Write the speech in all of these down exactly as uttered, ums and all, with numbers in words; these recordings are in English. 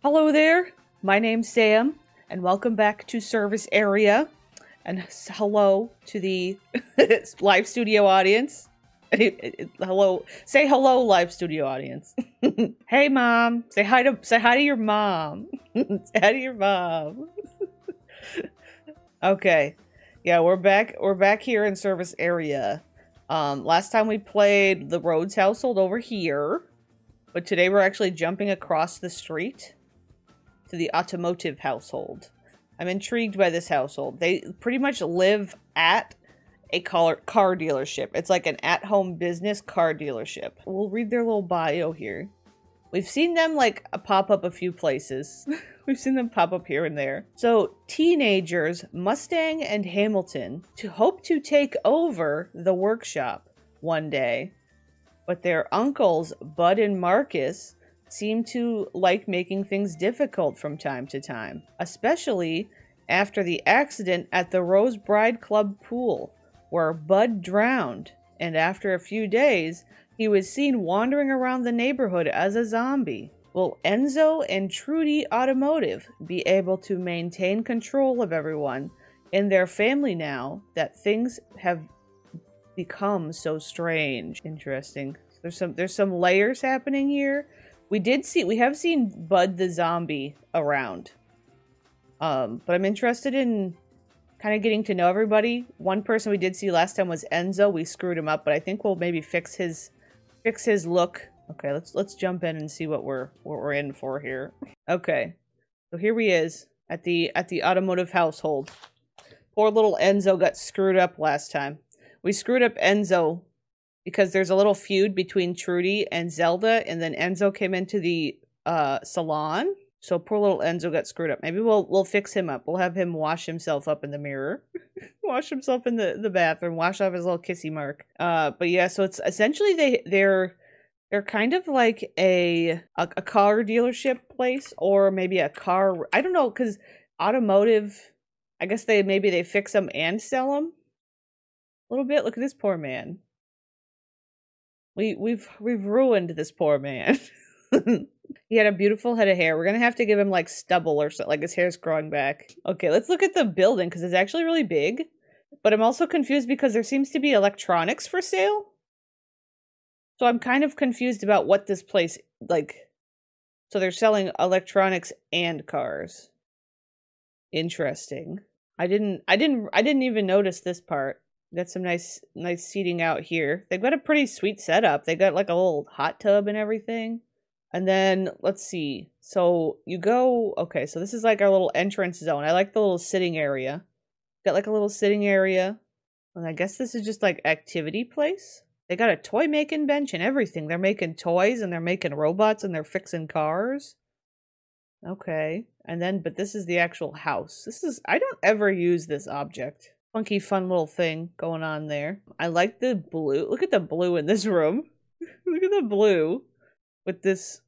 Hello there, my name's Sam, and welcome back to Service Area, and hello to the live studio audience. Hello, say hello, live studio audience. Hey, mom. Say hi to say hi to your mom. Say hi to your mom. Okay, yeah, we're back. We're back here in Service Area. Um, last time we played the Rhodes household over here, but today we're actually jumping across the street to the Automotive household. I'm intrigued by this household. They pretty much live at a car, car dealership. It's like an at-home business car dealership. We'll read their little bio here. We've seen them like pop up a few places. We've seen them pop up here and there. So teenagers Mustang and Hamilton to hope to take over the workshop one day, but their uncles Bud and Marcus seem to like making things difficult from time to time, especially after the accident at the Rose Bride Club pool, where Bud drowned, and after a few days, he was seen wandering around the neighborhood as a zombie. Will Enzo and Trudy Automotive be able to maintain control of everyone in their family now that things have become so strange? Interesting. There's some there's some layers happening here. We did see we have seen Bud the zombie around, um, but I'm interested in kind of getting to know everybody. One person we did see last time was Enzo. We screwed him up, but I think we'll maybe fix his fix his look. Okay, let's let's jump in and see what we're what we're in for here. Okay. So here we is at the at the Automotive household. Poor little Enzo got screwed up last time. We screwed up Enzo because there's a little feud between Trudy and Zelda, and then Enzo came into the uh salon. So poor little Enzo got screwed up. Maybe we'll we'll fix him up. We'll have him wash himself up in the mirror. Wash himself in the, the bathroom. Wash off his little kissy mark. Uh, but yeah, so it's essentially they they're they're kind of like a a, a car dealership place, or maybe a car. I don't know, because Automotive, I guess they maybe they fix them and sell them a little bit. Look at this poor man. We we've we've ruined this poor man. He had a beautiful head of hair. We're gonna have to give him like stubble or something, like his hair's growing back. Okay, let's look at the building because it's actually really big, but I'm also confused because there seems to be electronics for sale. So I'm kind of confused about what this place, like, so they're selling electronics and cars. Interesting. I didn't, I didn't, I didn't even notice this part. Got some nice, nice seating out here. They've got a pretty sweet setup. They got like a little hot tub and everything. And then, let's see, so you go, okay, so this is like our little entrance zone. I like the little sitting area. Got like a little sitting area. And I guess this is just like activity place. They got a toy making bench and everything. They're making toys and they're making robots and they're fixing cars. Okay, and then, but this is the actual house. This is, I don't ever use this object. Funky, fun little thing going on there. I like the blue. Look at the blue in this room. Look at the blue. With this,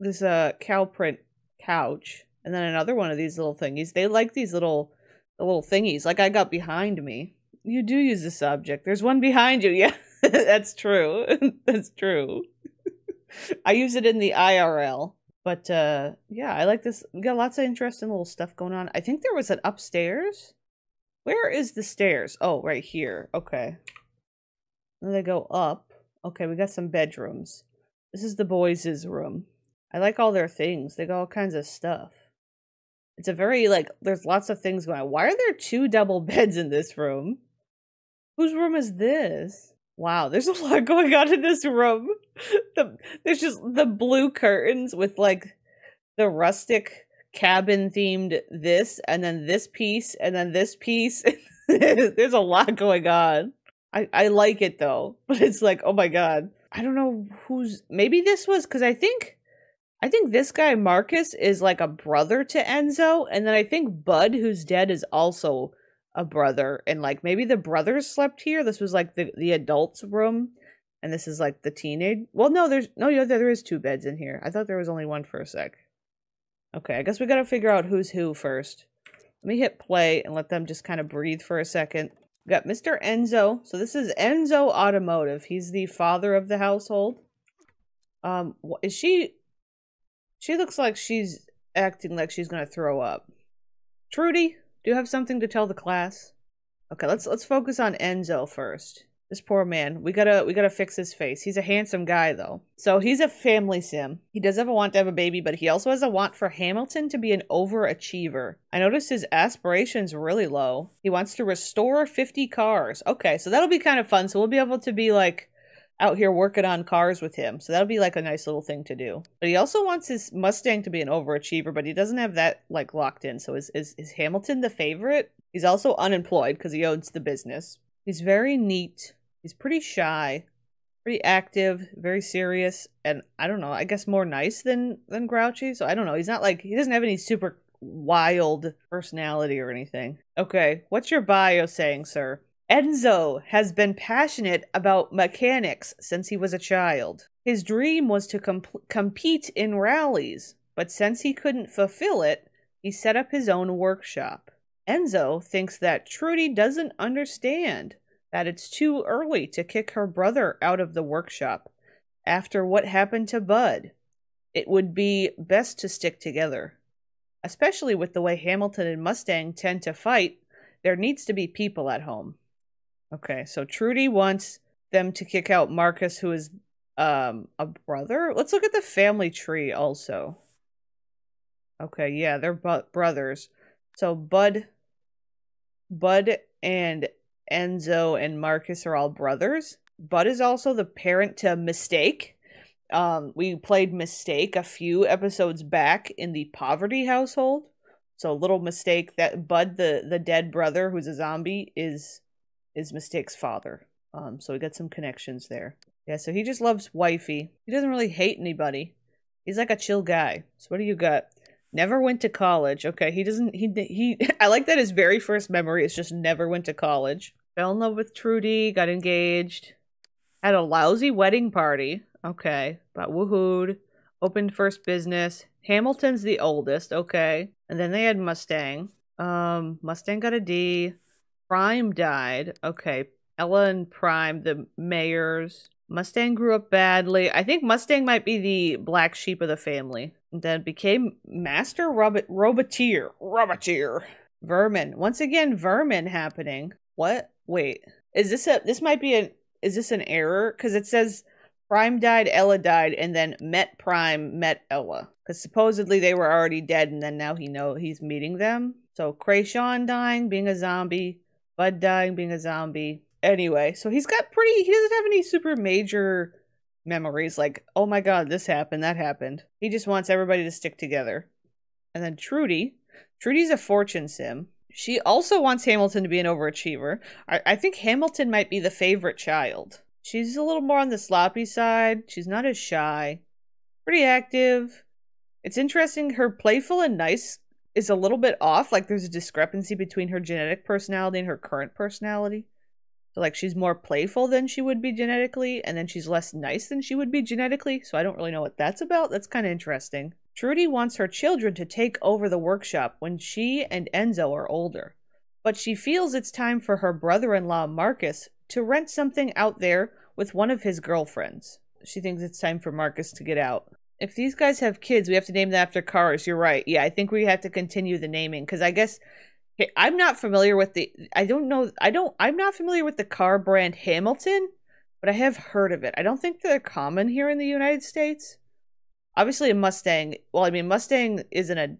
this uh cow print couch, and then another one of these little thingies. They like these little, the little thingies. Like I got behind me. You do use this object. There's one behind you. Yeah, that's true. That's true. I use it in the I R L. But uh, yeah, I like this. We got lots of interesting little stuff going on. I think there was an upstairs. Where is the stairs? Oh, right here. Okay. And they go up. Okay, we got some bedrooms. This is the boys' room. I like all their things. They got all kinds of stuff. It's a very, like, there's lots of things going on. Why are there two double beds in this room? Whose room is this? Wow, there's a lot going on in this room. The, there's just the blue curtains with, like, the rustic cabin-themed this, and then this piece, and then this piece. There's a lot going on. I, I like it, though. But it's like, oh, my God. I don't know who's, maybe this was, because I think, I think this guy Marcus is like a brother to Enzo, and then I think Bud, who's dead, is also a brother, and like maybe the brothers slept here. This was like the, the adults' room, and this is like the teenage, well, no, there's, no, yeah, there is two beds in here. I thought there was only one for a sec. Okay, I guess we gotta figure out who's who first. Let me hit play and let them just kind of breathe for a second. We got Mister Enzo. So this is Enzo Automotive. He's the father of the household. Um, is she... She looks like she's acting like she's gonna throw up. Trudy, do you have something to tell the class? Okay, let's let's focus on Enzo first. This poor man. We gotta we gotta fix his face. He's a handsome guy though. So he's a family sim. He does have a want to have a baby, but he also has a want for Hamilton to be an overachiever. I noticed his aspirations really low. He wants to restore fifty cars. Okay, so that'll be kind of fun. So we'll be able to be like out here working on cars with him. So that'll be like a nice little thing to do. But he also wants his Mustang to be an overachiever, but he doesn't have that like locked in. So is is, is Hamilton the favorite? He's also unemployed because he owns the business. He's very neat. He's pretty shy, pretty active, very serious, and I don't know, I guess more nice than, than grouchy. So I don't know. He's not like, he doesn't have any super wild personality or anything. Okay, what's your bio saying, sir? Enzo has been passionate about mechanics since he was a child. His dream was to comp compete in rallies, but since he couldn't fulfill it, he set up his own workshop. Enzo thinks that Trudy doesn't understand that it's too early to kick her brother out of the workshop after what happened to Bud. It would be best to stick together. Especially with the way Hamilton and Mustang tend to fight, there needs to be people at home. Okay, so Trudy wants them to kick out Marcus, who is um, a brother? Let's look at the family tree also. Okay, yeah, they're bu- brothers. So Bud, Bud and Enzo and Marcus are all brothers. Bud is also the parent to Mistake. Um, we played Mistake a few episodes back in the poverty household. So little Mistake, that Bud, the, the dead brother who's a zombie, is is Mistake's father. Um, so we got some connections there. Yeah, so he just loves wifey. He doesn't really hate anybody. He's like a chill guy. So what do you got? Never went to college. Okay, he doesn't, he, he, I like that his very first memory is just never went to college. Fell in love with Trudy, got engaged, had a lousy wedding party. Okay, but woohooed, opened first business. Hamilton's the oldest, okay. And then they had Mustang. Um, Mustang got a D. Prime died. Okay, Ella and Prime, the mayors. Mustang grew up badly. I think Mustang might be the black sheep of the family. Then became Master Robot Roboteer. Roboteer. Vermin. Once again, vermin happening. What? Wait. Is this a... This might be an... Is this an error? Because it says Prime died, Ella died, and then met Prime, met Ella. Because supposedly they were already dead, and then now he know he's meeting them. So Krayshawn dying, being a zombie. Bud dying, being a zombie. Anyway, so he's got pretty... He doesn't have any super major... memories like, oh my god, this happened, that happened. He just wants everybody to stick together. And then Trudy. Trudy's a fortune sim. She also wants Hamilton to be an overachiever. I, I think Hamilton might be the favorite child. She's a little more on the sloppy side. She's not as shy. Pretty active. It's interesting, her playful and nice is a little bit off. Like there's a discrepancy between her genetic personality and her current personality. So, like, she's more playful than she would be genetically, and then she's less nice than she would be genetically, so I don't really know what that's about. That's kind of interesting. Trudy wants her children to take over the workshop when she and Enzo are older, but she feels it's time for her brother-in-law, Marcus, to rent something out there with one of his girlfriends. She thinks it's time for Marcus to get out. If these guys have kids, we have to name them after cars. You're right. Yeah, I think we have to continue the naming, because I guess... I'm not familiar with the, I don't know, I don't, I'm not familiar with the car brand Hamilton, but I have heard of it. I don't think they're common here in the United States. Obviously a Mustang, well, I mean, Mustang isn't a,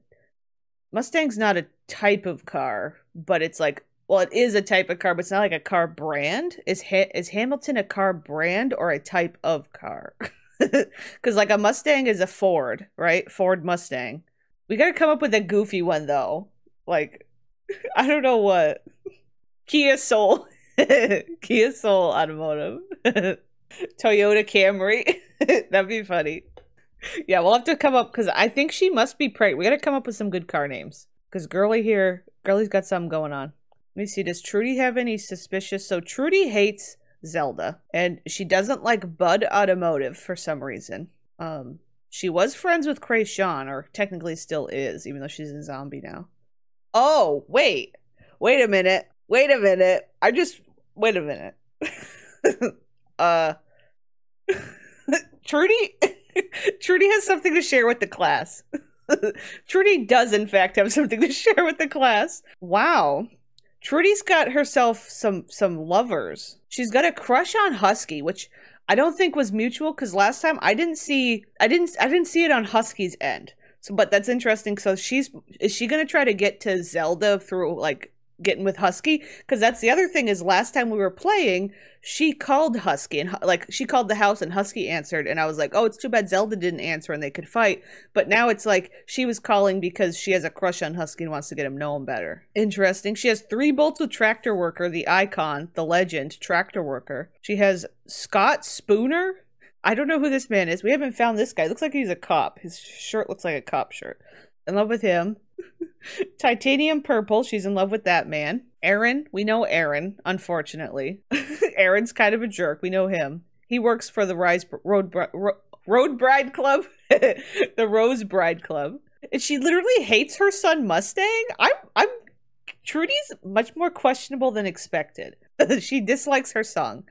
Mustang's not a type of car, but it's like, well, it is a type of car, but it's not like a car brand. Is, ha is Hamilton a car brand or a type of car? Because like a Mustang is a Ford, right? Ford Mustang. We got to come up with a goofy one though. Like, I don't know what. Kia Soul. Kia Soul Automotive. Toyota Camry. That'd be funny. Yeah, we'll have to come up, because I think she must be pregnant. We gotta come up with some good car names. Because Girly here, Girly's got something going on. Let me see, does Trudy have any suspicious? So Trudy hates Zelda. And she doesn't like Bud Automotive for some reason. Um, She was friends with Krayshawn, or technically still is, even though she's in zombie now. Oh, wait. Wait a minute. Wait a minute. I just... Wait a minute. uh... Trudy... Trudy has something to share with the class. Trudy does, in fact, have something to share with the class. Wow. Trudy's got herself some some lovers. She's got a crush on Husky, which I don't think was mutual, because last time I didn't see I didn't I didn't see it on Husky's end. So, but that's interesting. So she's is she gonna try to get to Zelda through like getting with Husky? Because that's the other thing is last time we were playing, she called Husky and like she called the house and Husky answered, and I was like, oh, it's too bad Zelda didn't answer and they could fight. But now it's like she was calling because she has a crush on Husky and wants to get him know him better. Interesting. She has three bolts with Tractor Worker, the icon, the legend, Tractor Worker. She has Scott Spooner. I don't know who this man is. We haven't found this guy. Looks like he's a cop. His shirt looks like a cop shirt. In love with him. Titanium Purple, she's in love with that man. Aaron, we know Aaron, unfortunately. Aaron's kind of a jerk, we know him. He works for the Rise Road Ro Road Bride Club, the Rose Bride Club. And she literally hates her son Mustang. I'm I'm Trudy's much more questionable than expected. She dislikes her son.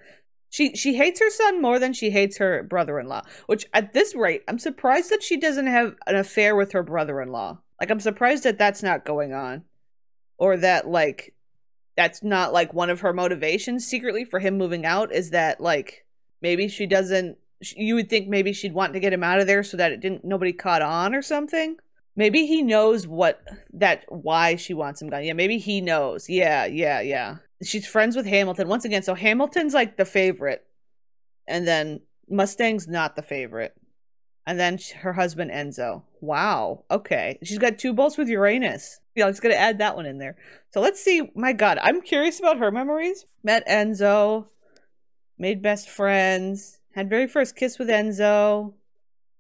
She she hates her son more than she hates her brother-in-law, which at this rate, I'm surprised that she doesn't have an affair with her brother-in-law. Like, I'm surprised that that's not going on. Or that, like, that's not, like, one of her motivations secretly for him moving out is that, like, maybe she doesn't... You would think maybe she'd want to get him out of there so that it didn't... Nobody caught on or something? Maybe he knows what... That... Why she wants him gone. Yeah, maybe he knows. Yeah, yeah, yeah. She's friends with Hamilton. Once again, so Hamilton's, like, the favorite. And then Mustang's not the favorite. And then her husband, Enzo. Wow. Okay. She's got two bolts with Uranus. Yeah, I'm just going to add that one in there. So let's see. My God, I'm curious about her memories. Met Enzo. Made best friends. Had very first kiss with Enzo.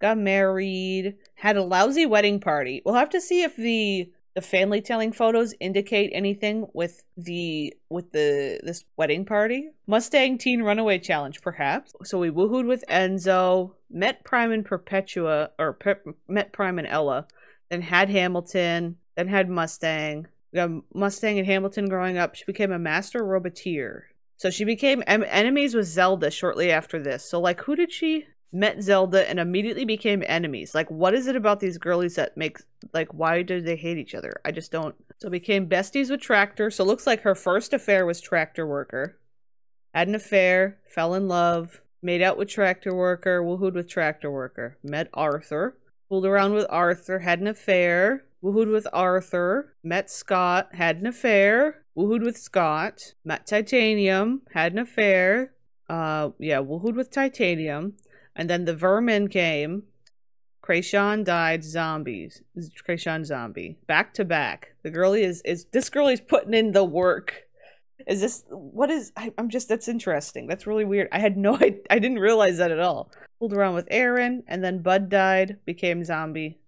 Got married. Had a lousy wedding party. We'll have to see if the... The family telling photos indicate anything with the with the this wedding party. Mustang Teen Runaway Challenge, perhaps. So we woohooed with Enzo, met Prime and Perpetua, or pe met Prime and Ella, then had Hamilton, then had Mustang. We got Mustang and Hamilton growing up. She became a master roboteer. So she became em enemies with Zelda shortly after this. So like, who did she? Met Zelda and immediately became enemies. Like, what is it about these girlies that makes, like, why do they hate each other? I just don't. So became besties with Tractor. So looks like her first affair was Tractor Worker. Had an affair, fell in love, made out with Tractor Worker, woohooed with Tractor Worker. Met Arthur, fooled around with Arthur, had an affair, woohooed with Arthur. Met Scott, had an affair, woohooed with Scott. Met Titanium, had an affair. Uh, yeah, woohooed with Titanium. And then the vermin came. Krayshawn died. Zombies. Krayshawn zombie. Back to back. The girlie is is this girlie's putting in the work. Is this what is? I, I'm just that's interesting. That's really weird. I had no. I, I didn't realize that at all. Fooled around with Aaron, and then Bud died. Became zombie.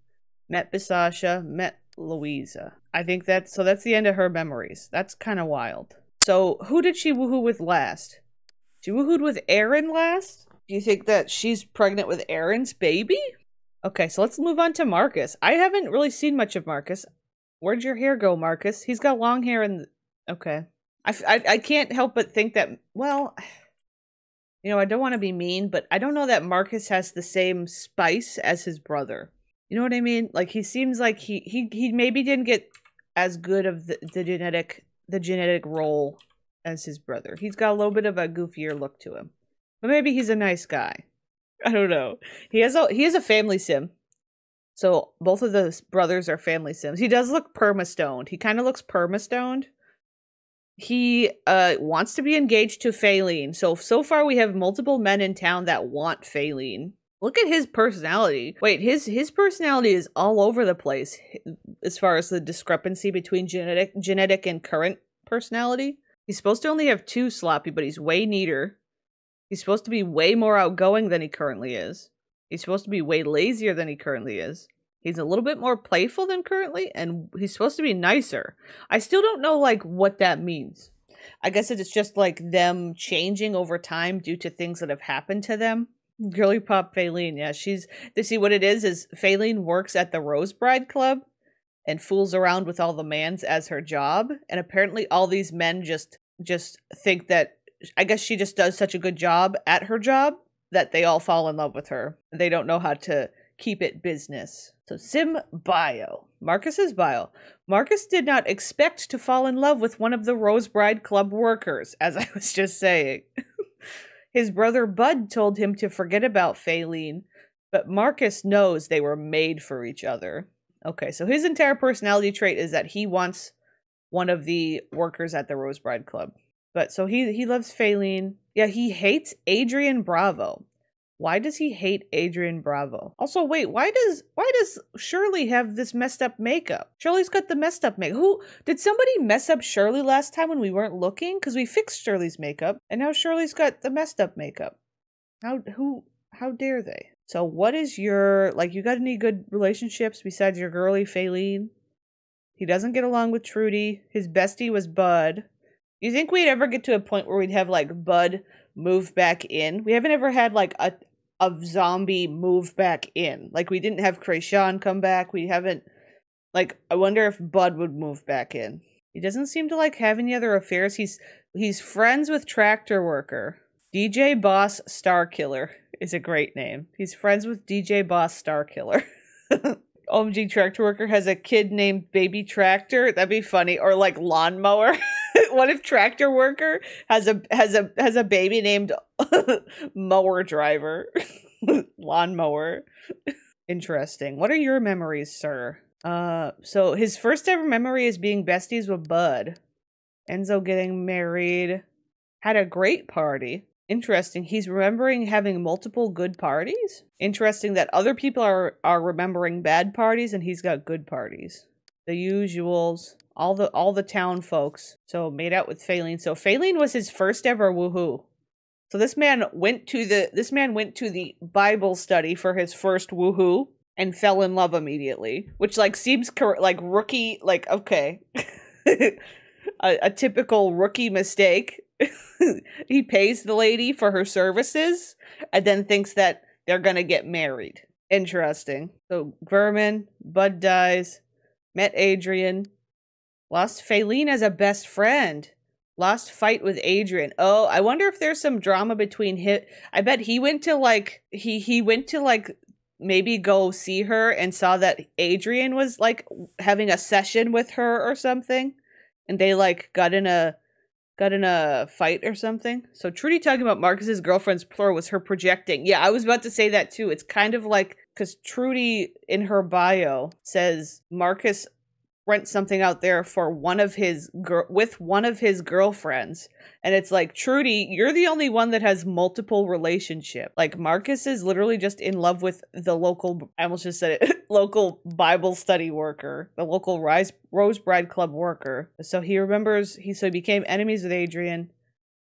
Met Bisasha. Met Louisa. I think that's so. That's the end of her memories. That's kind of wild. So who did she woohoo with last? She woohooed with Aaron last. Do you think that she's pregnant with Aaron's baby? Okay, so let's move on to Marcus. I haven't really seen much of Marcus. Where'd your hair go, Marcus? He's got long hair and... Okay. I, I, I can't help but think that... Well, you know, I don't want to be mean, but I don't know that Marcus has the same spice as his brother. You know what I mean? Like, he seems like he, he, he maybe didn't get as good of the, the genetic the genetic role as his brother. He's got a little bit of a goofier look to him. But maybe he's a nice guy. I don't know. He has a he is a family sim. So both of those brothers are family sims. He does look perma-stoned. He kind of looks perma-stoned. He uh wants to be engaged to Faline. So so far we have multiple men in town that want Faline. Look at his personality. Wait, his his personality is all over the place as far as the discrepancy between genetic genetic and current personality. He's supposed to only have two sloppy, but he's way neater. He's supposed to be way more outgoing than he currently is. He's supposed to be way lazier than he currently is. He's a little bit more playful than currently, and he's supposed to be nicer. I still don't know, like, what that means. I guess it's just, like, them changing over time due to things that have happened to them. girly pop Faline. Yeah, she's, to see what it is, is Faline works at the Rose Bride Club and fools around with all the mans as her job. And apparently all these men just, just think that, I guess she just does such a good job at her job that they all fall in love with her. They don't know how to keep it business. So Sim bio. Marcus's bio. Marcus did not expect to fall in love with one of the Rose Bride Club workers, as I was just saying. His brother Bud told him to forget about Faline, but Marcus knows they were made for each other. Okay, so his entire personality trait is that he wants one of the workers at the Rose Bride Club. But so he, he loves Faline. Yeah, he hates Adrian Bravo. Why does he hate Adrian Bravo? Also, wait, why does why does Shirley have this messed up makeup? Shirley's got the messed up makeup. Who, did somebody mess up Shirley last time when we weren't looking? Because we fixed Shirley's makeup, and now Shirley's got the messed up makeup. How, who, how dare they? So what is your, like, you got any good relationships besides your girly Faline? He doesn't get along with Trudy. His bestie was Bud. You think we'd ever get to a point where we'd have, like, Bud move back in? We haven't ever had, like, a of zombie move back in. Like, we didn't have Krayshawn come back. We haven't, like, I wonder if Bud would move back in. He doesn't seem to like have any other affairs. He's he's friends with Tractor Worker. D J Boss Starkiller is a great name. He's friends with D J Boss Starkiller. O M G Tractor Worker has a kid named Baby Tractor. That'd be funny. Or like Lawnmower. What if Tractor Worker has a has a has a baby named Mower Driver? Lawnmower. Interesting. What are your memories, sir? Uh so his first ever memory is being besties with Bud. Enzo getting married. Had a great party. Interesting. He's remembering having multiple good parties. Interesting that other people are, are remembering bad parties and he's got good parties. The usuals. All the all the town folks. So made out with Faline. So Faline was his first ever woohoo. So this man went to the this man went to the Bible study for his first woohoo and fell in love immediately, which like seems like rookie, like okay, a, a typical rookie mistake. He pays the lady for her services and then thinks that they're gonna get married. Interesting. So Vermin, Bud dies, met Adrian. Lost Faline as a best friend. Lost fight with Adrian. Oh, I wonder if there's some drama between him. I bet he went to like, he, he went to like maybe go see her and saw that Adrian was like having a session with her or something. And they like got in a, got in a fight or something. So Trudy talking about Marcus's girlfriend's plural was her projecting. Yeah, I was about to say that too. It's kind of like, because Trudy in her bio says Marcus rent something out there for one of his girl with one of his girlfriends, and it's like, Trudy, you're the only one that has multiple relationship. Like Marcus is literally just in love with the local, I almost just said it, local Bible study worker, the local Rise, Rose Bride Club worker. So he remembers he so he became enemies with Adrian.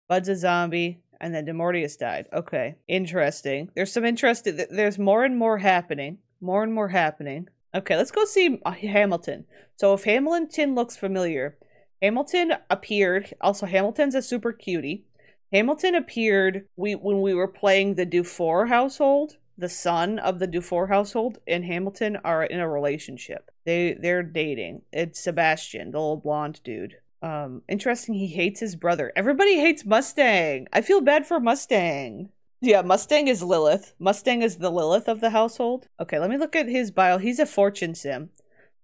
Bud's a zombie, and then Demortius died. Okay, interesting. There's some interesting. There's more and more happening. More and more happening. Okay, let's go see Hamilton. So if Hamilton looks familiar, Hamilton appeared. Also, Hamilton's a super cutie. Hamilton appeared we when we were playing the Dufour household. The son of the Dufour household and Hamilton are in a relationship. They, they're dating. It's Sebastian, the little blonde dude. Um, interesting, he hates his brother. Everybody hates Mustang. I feel bad for Mustang. Yeah, Mustang is Lilith. Mustang is the Lilith of the household. Okay, let me look at his bio. He's a fortune sim.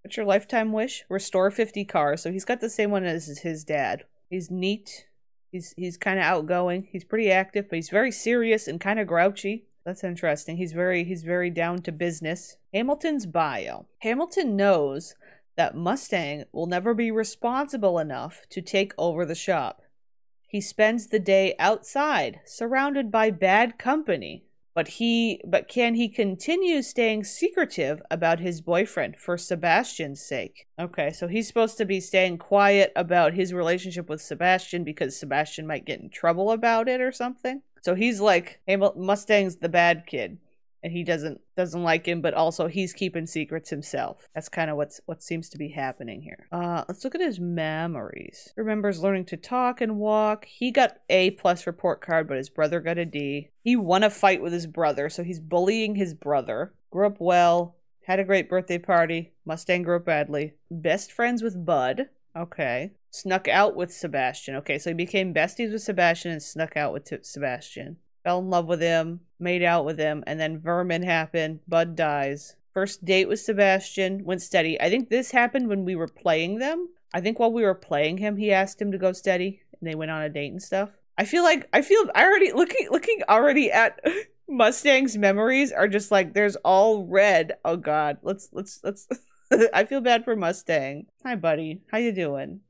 What's your lifetime wish? Restore fifty cars. So he's got the same one as his dad. He's neat. He's he's kind of outgoing. He's pretty active, but he's very serious and kind of grouchy. That's interesting. He's very he's very down to business. Hamilton's bio. Hamilton knows that Mustang will never be responsible enough to take over the shop. He spends the day outside, surrounded by bad company. But he, but can he continue staying secretive about his boyfriend for Sebastian's sake? Okay, so he's supposed to be staying quiet about his relationship with Sebastian because Sebastian might get in trouble about it or something. So he's like, hey, Mustang's the bad kid. and he doesn't doesn't like him, but also he's keeping secrets himself. That's kind of what's what seems to be happening here. Uh, let's look at his memories. Remembers learning to talk and walk. He got A plus report card, but his brother got a D. He won a fight with his brother, so he's bullying his brother. Grew up well. Had a great birthday party. Mustang grew up badly. Best friends with Bud. Okay. Snuck out with Sebastian. Okay, so he became besties with Sebastian and snuck out with Sebastian. Fell in love with him, made out with him, and then Vermin happened. Bud dies. First date with Sebastian, went steady. I think this happened when we were playing them. I think while we were playing him, he asked him to go steady, and they went on a date and stuff. I feel like, I feel, I already, looking, looking already at Mustang's memories are just like, there's all red. Oh God, let's, let's, let's, I feel bad for Mustang. Hi buddy, how you doing?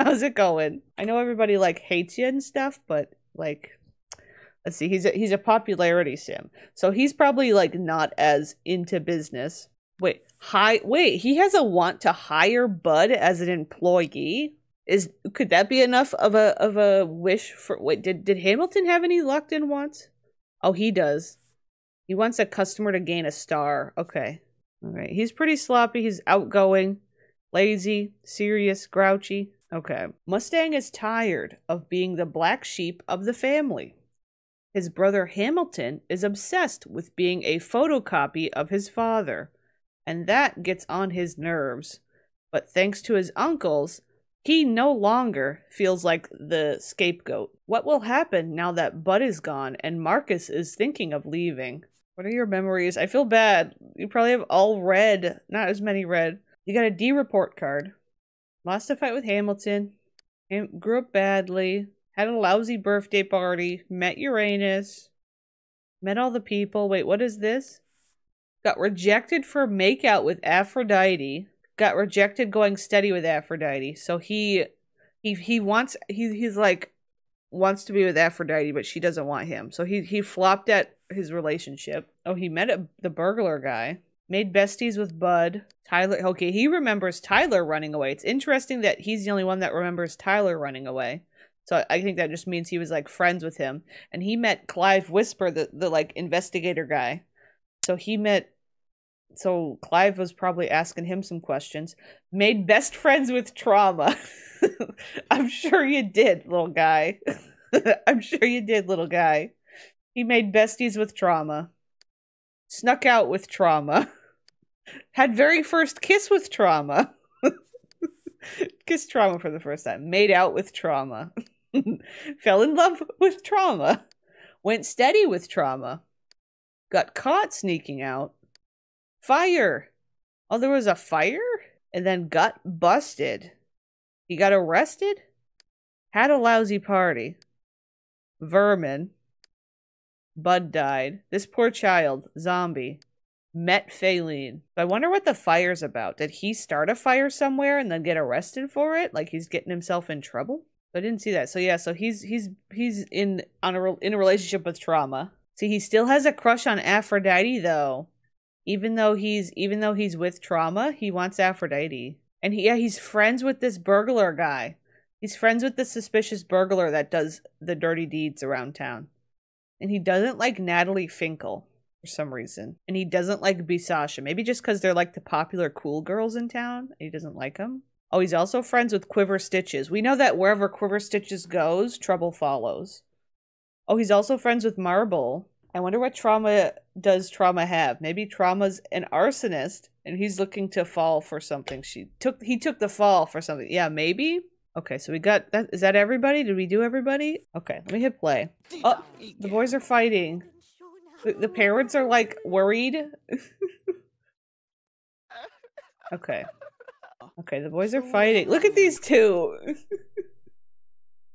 How's it going? I know everybody like hates you and stuff, but like... Let's see, he's a, he's a popularity sim. So he's probably, like, not as into business. Wait, hi, wait, he has a want to hire Bud as an employee? Is could that be enough of a of a wish for... Wait, did, did Hamilton have any locked-in wants? Oh, he does. He wants a customer to gain a star. Okay. All right, he's pretty sloppy. He's outgoing, lazy, serious, grouchy. Okay. Mustang is tired of being the black sheep of the family. His brother Hamilton is obsessed with being a photocopy of his father, and that gets on his nerves. But thanks to his uncles, he no longer feels like the scapegoat. What will happen now that Bud is gone and Marcus is thinking of leaving? What are your memories? I feel bad. You probably have all red. Not as many red. You got a D report card. Lost a fight with Hamilton. Ham- grew up badly. Had a lousy birthday party, met Uranus, met all the people. Wait, what is this? Got rejected for makeout with Aphrodite. Got rejected going steady with Aphrodite. So he he he wants he he's like wants to be with Aphrodite, but she doesn't want him. So he he flopped at his relationship. Oh, he met a, the burglar guy. Made besties with Bud. Tyler, okay, he remembers Tyler running away. It's interesting that he's the only one that remembers Tyler running away. So I think that just means he was, like, friends with him. And he met Clive Whisper, the, the like, investigator guy. So he met... So Clive was probably asking him some questions. Made best friends with Trauma. I'm sure you did, little guy. I'm sure you did, little guy. He made besties with Trauma. Snuck out with Trauma. Had very first kiss with Trauma. Kissed Trauma for the first time. Made out with Trauma. Fell in love with Trauma. Went steady with Trauma. Got caught sneaking out. Fire. Oh, there was a fire? And then got busted. He got arrested? Had a lousy party. Vermin. Bud died. This poor child. Zombie. Met Faline. I wonder what the fire's about. Did he start a fire somewhere and then get arrested for it? Like he's getting himself in trouble? I didn't see that. So yeah, so he's he's he's in on a in a relationship with Trauma. See, he still has a crush on Aphrodite though. Even though he's even though he's with Trauma, he wants Aphrodite. And he, yeah, he's friends with this burglar guy. He's friends with the suspicious burglar that does the dirty deeds around town. And he doesn't like Natalie Finkel. For some reason. And he doesn't like Bisasha. Maybe just because they're like the popular cool girls in town. And he doesn't like them. Oh, he's also friends with Quiver Stitches. We know that wherever Quiver Stitches goes, trouble follows. Oh, he's also friends with Marble. I wonder what trauma does Trauma have. Maybe Trauma's an arsonist. And he's looking to fall for something. She took. He took the fall for something. Yeah, maybe. Okay, so we got that. Is that everybody? Did we do everybody? Okay, let me hit play. Oh, the boys are fighting. The parents are, like, worried. Okay. Okay, the boys are fighting. Look at these two.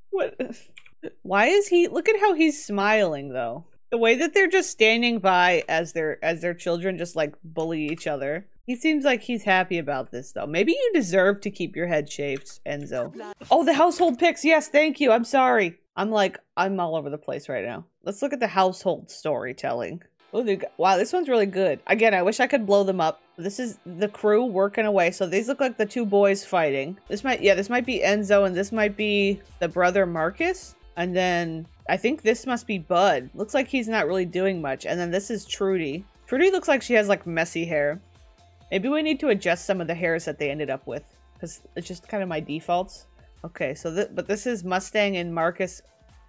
What? Why is he... Look at how he's smiling, though. The way that they're just standing by as their, as their children just, like, bully each other. He seems like he's happy about this, though. Maybe you deserve to keep your head shaved, Enzo. Oh, the household picks. Yes, thank you. I'm sorry. I'm like, I'm all over the place right now. Let's look at the household storytelling. Oh, they got, wow, this one's really good. Again, I wish I could blow them up. This is the crew working away. So these look like the two boys fighting. This might, yeah, this might be Enzo and this might be the brother Marcus. And then I think this must be Bud. Looks like he's not really doing much. And then this is Trudy. Trudy looks like she has like messy hair. Maybe we need to adjust some of the hairs that they ended up with, because it's just kind of my defaults. Okay, so th but this is Mustang and Marcus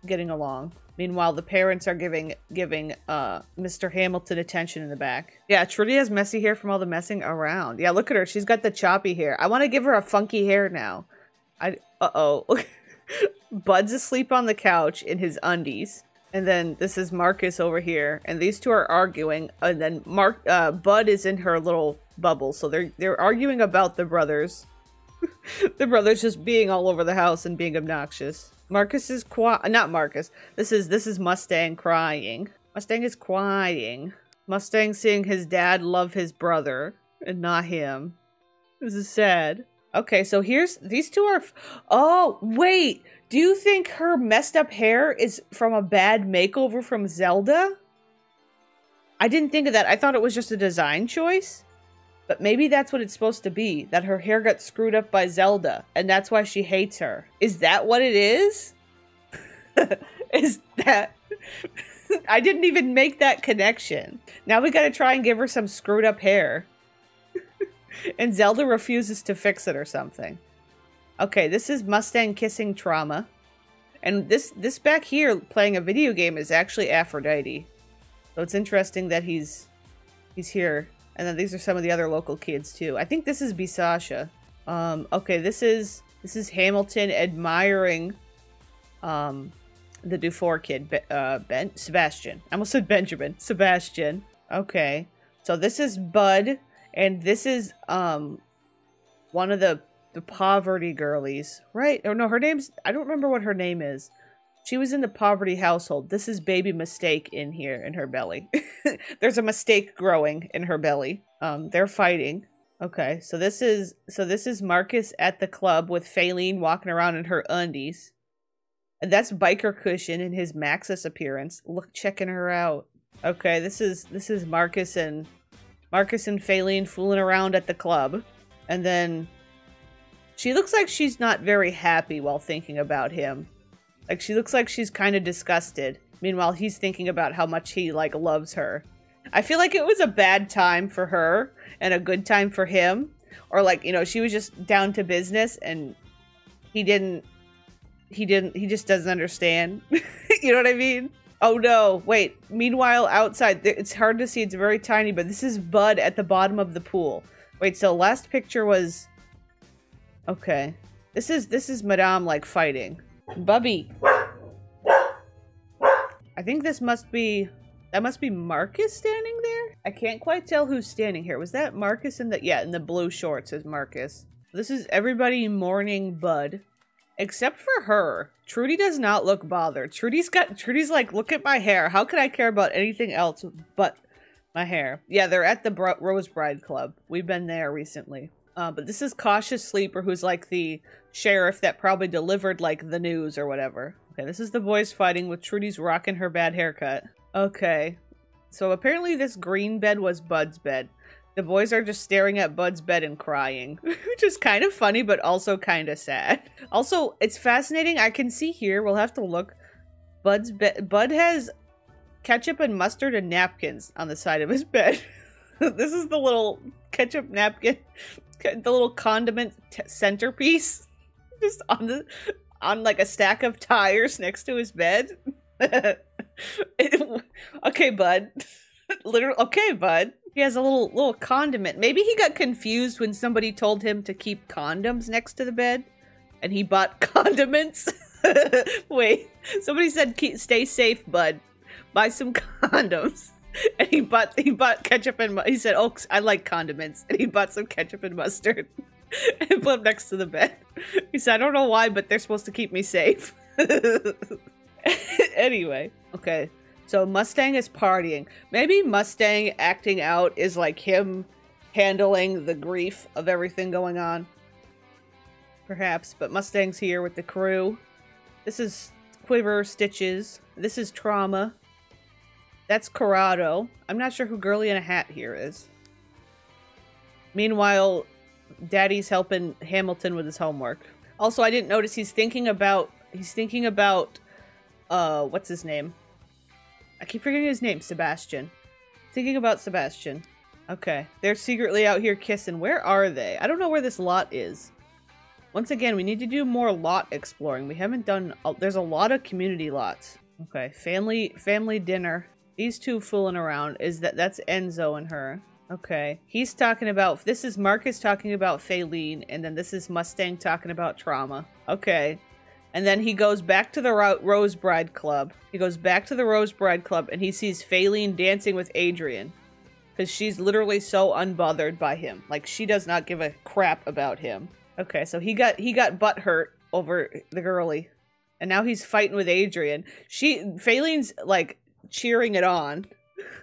getting along. Meanwhile, the parents are giving giving uh, Mister Hamilton attention in the back. Yeah, Trudy has messy hair from all the messing around. Yeah, look at her. She's got the choppy hair. I want to give her a funky hair now. I uh-oh. Bud's asleep on the couch in his undies. And then this is Marcus over here, and these two are arguing. And then Mark, uh, Bud is in her little bubble, so they're they're arguing about the brothers. The brothers just being all over the house and being obnoxious. Marcus is quiet. Not Marcus. This is this is Mustang crying. Mustang is crying. Mustang seeing his dad love his brother and not him. This is sad. Okay, so here's these two are. F oh wait. Do you think her messed up hair is from a bad makeover from Zelda? I didn't think of that. I thought it was just a design choice. But maybe that's what it's supposed to be. That her hair got screwed up by Zelda. And that's why she hates her. Is that what it is? Is that... I didn't even make that connection. Now we gotta try and give her some screwed up hair. And Zelda refuses to fix it or something. Okay, this is Mustang kissing Trauma. And this this back here playing a video game is actually Aphrodite. So it's interesting that he's he's here. And then these are some of the other local kids too. I think this is Bisasha. Um okay, this is this is Hamilton admiring um the Dufour kid, Be uh Ben Sebastian. I almost said Benjamin. Sebastian. Okay. So this is Bud, and this is um one of the The poverty girlies, right? Oh no, her name's, I don't remember what her name is. She was in the poverty household. This is baby Mistake in here in her belly. There's a mistake growing in her belly. Um, they're fighting. Okay, so this is so this is Marcus at the club with Faline walking around in her undies. And that's Biker Cushion in his Maxis appearance. Look, checking her out. Okay, this is this is Marcus and Marcus and Faline fooling around at the club, and then. She looks like she's not very happy while thinking about him. Like, she looks like she's kind of disgusted. Meanwhile, he's thinking about how much he, like, loves her. I feel like it was a bad time for her and a good time for him. Or, like, you know, she was just down to business and he didn't... He didn't... He just doesn't understand. You know what I mean? Oh, no. Wait. Meanwhile, outside... It's hard to see. It's very tiny, but this is Bud at the bottom of the pool. Wait, so last picture was... Okay. This is this is Madame like fighting. Bubby. I think this must be that must be Marcus standing there? I can't quite tell who's standing here. Was that Marcus in the yeah, in the blue shorts is Marcus. This is everybody mourning Bud. Except for her. Trudy does not look bothered. Trudy's got Trudy's like, look at my hair. How could I care about anything else but my hair? Yeah, they're at the Bro- Rose Bride Club. We've been there recently. Uh, but this is Cautious Sleeper, who's like the sheriff that probably delivered, like, the news or whatever. Okay, this is the boys fighting with Trudy's rocking her bad haircut. Okay. So apparently this green bed was Bud's bed. The boys are just staring at Bud's bed and crying. Which is kind of funny, but also kind of sad. Also, it's fascinating. I can see here. We'll have to look. Bud's bed. Bud has ketchup and mustard and napkins on the side of his bed. This is the little ketchup napkin... The little condiment t centerpiece just on the on like a stack of tires next to his bed. It, okay, Bud. Literally, okay, Bud. He has a little little condiment. Maybe he got confused when somebody told him to keep condoms next to the bed, and he bought condiments. Wait, somebody said, keep, "Stay safe, Bud. Buy some condoms." And he bought he bought ketchup and he said, "Oh, I like condiments." And he bought some ketchup and mustard and put them next to the bed. He said, "I don't know why, but they're supposed to keep me safe." Anyway, okay. So Mustang is partying. Maybe Mustang acting out is like him handling the grief of everything going on. Perhaps, but Mustang's here with the crew. This is Quiver Stitches. This is Trauma. That's Corrado. I'm not sure who girly in a hat here is. Meanwhile, Daddy's helping Hamilton with his homework. Also, I didn't notice he's thinking about he's thinking about uh, what's his name? I keep forgetting his name, Sebastian. Thinking about Sebastian. Okay, they're secretly out here kissing. Where are they? I don't know where this lot is. Once again, we need to do more lot exploring. We haven't done... A, there's a lot of community lots. Okay, family family dinner. These two fooling around. Is that That's Enzo and her. Okay, he's talking about... This is Marcus talking about Faline, and then this is Mustang talking about Trauma. Okay. And then he goes back to the Ro Rose Bride Club. He goes back to the Rose Bride Club, and he sees Faline dancing with Adrian. Because she's literally so unbothered by him. Like, she does not give a crap about him. Okay, so he got he got butt hurt over the girly. And now he's fighting with Adrian. She, Faline's, like, cheering it on.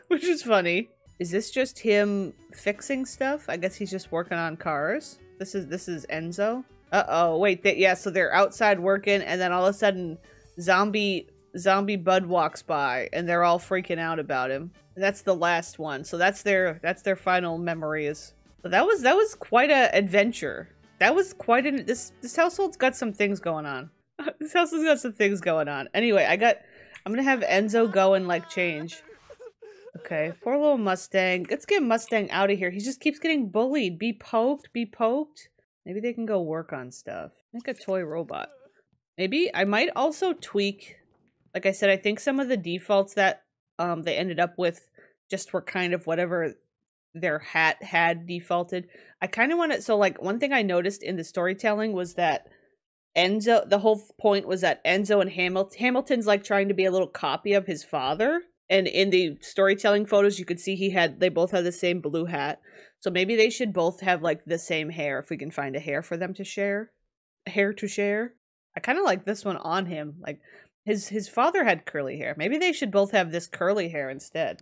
Which is funny. Is this just him fixing stuff? I guess he's just working on cars. This is, this is Enzo. Uh-oh, wait, they, yeah, so they're outside working, and then all of a sudden, zombie, zombie Bud walks by, and they're all freaking out about him. That's the last one, so that's their, that's their final memories. So that was, that was quite an adventure. That was quite an, this, this household's got some things going on. This household's got some things going on. Anyway, I got, I'm gonna have Enzo go and, like, change. Okay, poor little Mustang. Let's get Mustang out of here. He just keeps getting bullied. Be poked, be poked. Maybe they can go work on stuff. Make a toy robot. Maybe I might also tweak. Like I said, I think some of the defaults that um, they ended up with just were kind of whatever their hat had defaulted. I kind of want it. So, like, one thing I noticed in the storytelling was that Enzo, the whole point was that Enzo and Hamilton, Hamilton's like trying to be a little copy of his father. And in the storytelling photos, you could see he had, they both had the same blue hat. So maybe they should both have, like, the same hair if we can find a hair for them to share. A hair to share. I kind of like this one on him. Like, his, his father had curly hair. Maybe they should both have this curly hair instead.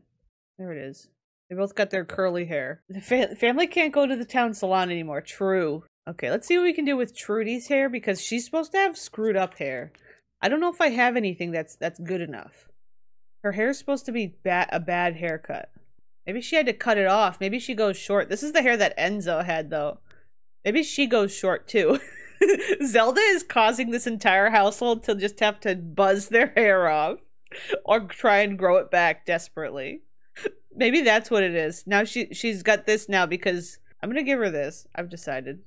There it is. They both got their curly hair. The fa family can't go to the town salon anymore. True. Okay, let's see what we can do with Trudy's hair, because she's supposed to have screwed up hair. I don't know if I have anything that's, that's good enough. Her hair's supposed to be ba a bad haircut. Maybe she had to cut it off. Maybe she goes short. This is the hair that Enzo had, though. Maybe she goes short, too. Zelda is causing this entire household to just have to buzz their hair off. Or try and grow it back desperately. Maybe that's what it is. Now she, she's got this now because... I'm going to give her this. I've decided.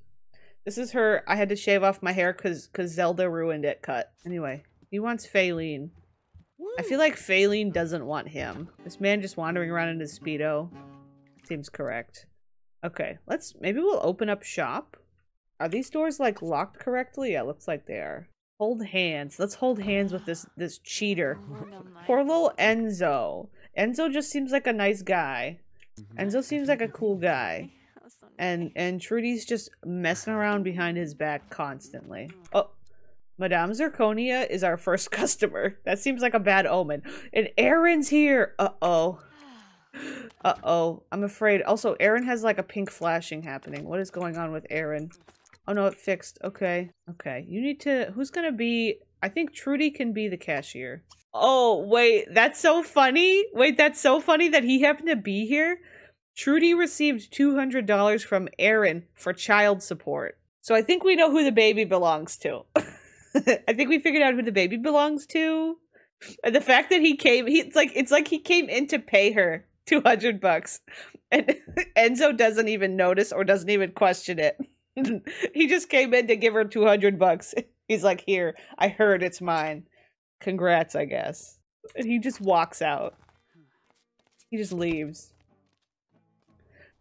This is her... I had to shave off my hair because because Zelda ruined it cut. Anyway, he wants Faline. I feel like Faline doesn't want him. This man just wandering around in his Speedo. Seems correct. Okay, let's... Maybe we'll open up shop. Are these doors, like, locked correctly? Yeah, looks like they are. Hold hands. Let's hold hands with this, this cheater. Poor little Enzo. Enzo just seems like a nice guy. Enzo seems like a cool guy. And, and Trudy's just messing around behind his back constantly. Oh. Madame Zirconia is our first customer. That seems like a bad omen. And Aaron's here! Uh-oh. Uh-oh. I'm afraid. Also, Aaron has, like, a pink flashing happening. What is going on with Aaron? Oh, no, it fixed. Okay. Okay. You need to... Who's gonna be... I think Trudy can be the cashier. Oh, wait. That's so funny. Wait, that's so funny that he happened to be here. Trudy received two hundred dollars from Aaron for child support. So I think we know who the baby belongs to. I think we figured out who the baby belongs to. And the fact that he came, he, it's like it's like he came in to pay her two hundred bucks. And Enzo doesn't even notice or doesn't even question it. He just came in to give her two hundred bucks. He's like, "Here, I heard it's mine. Congrats, I guess." And he just walks out. He just leaves.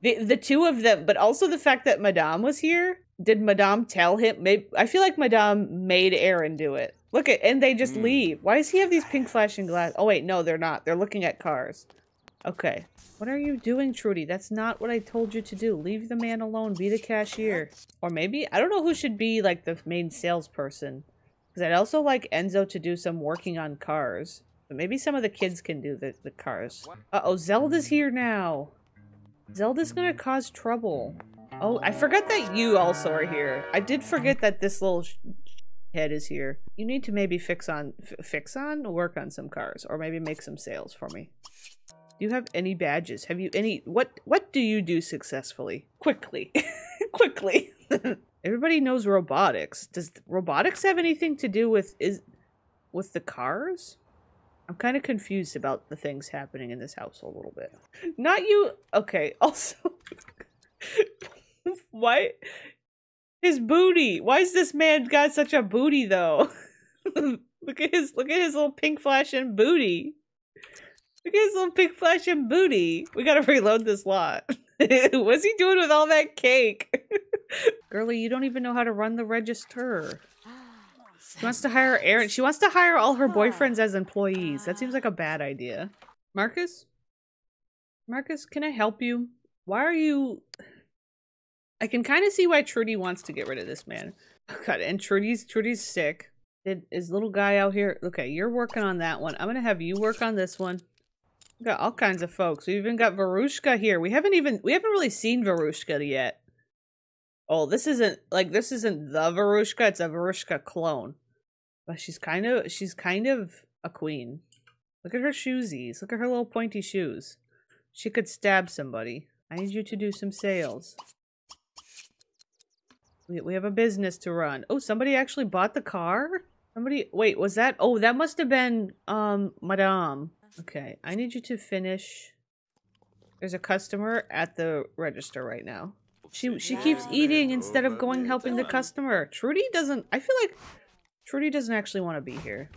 The the two of them, but also the fact that Madame was here. Did Madame tell him? Maybe, I feel like Madame made Aaron do it. Look at, and they just mm. leave. Why does he have these pink flashing glass? Oh wait, no, they're not. They're looking at cars. Okay. What are you doing, Trudy? That's not what I told you to do. Leave the man alone. Be the cashier. Or maybe, I don't know who should be, like, the main salesperson. Because I'd also like Enzo to do some working on cars. But maybe some of the kids can do the, the cars. Uh-oh, Zelda's here now. Zelda's gonna cause trouble. Oh, I forgot that you also are here. I did forget that this little sh head is here. You need to maybe fix on, f fix on, work on some cars, or maybe make some sales for me. Do you have any badges? Have you any? What What do you do successfully? Quickly, quickly. Everybody knows robotics. Does robotics have anything to do with is with the cars? I'm kind of confused about the things happening in this house a little bit. Not you. Okay. Also, why his booty? Why is this man got such a booty though? Look at his look at his little pink flashing booty. Look at his little pink flashing booty. We gotta reload this lot. What's he doing with all that cake? Girlie, you don't even know how to run the register. She wants to hire Aaron. She wants to hire all her boyfriends as employees. That seems like a bad idea. Marcus? Marcus, can I help you? Why are you... I can kind of see why Trudy wants to get rid of this man. Oh God, and Trudy's, Trudy's sick. Did, is little guy out here... Okay, you're working on that one. I'm going to have you work on this one. We've got all kinds of folks. We've even got Varushka here. We haven't even... We haven't really seen Varushka yet. Oh, this isn't, like, this isn't the Varushka, it's a Varushka clone. But she's kind of, she's kind of a queen. Look at her shoesies. Look at her little pointy shoes. She could stab somebody. I need you to do some sales. We, we have a business to run. Oh, somebody actually bought the car? Somebody, wait, was that, oh, that must have been, um, Madame. Okay, I need you to finish. There's a customer at the register right now. She she keeps eating instead of going helping the customer. Trudy doesn't. I feel like Trudy doesn't actually want to be here.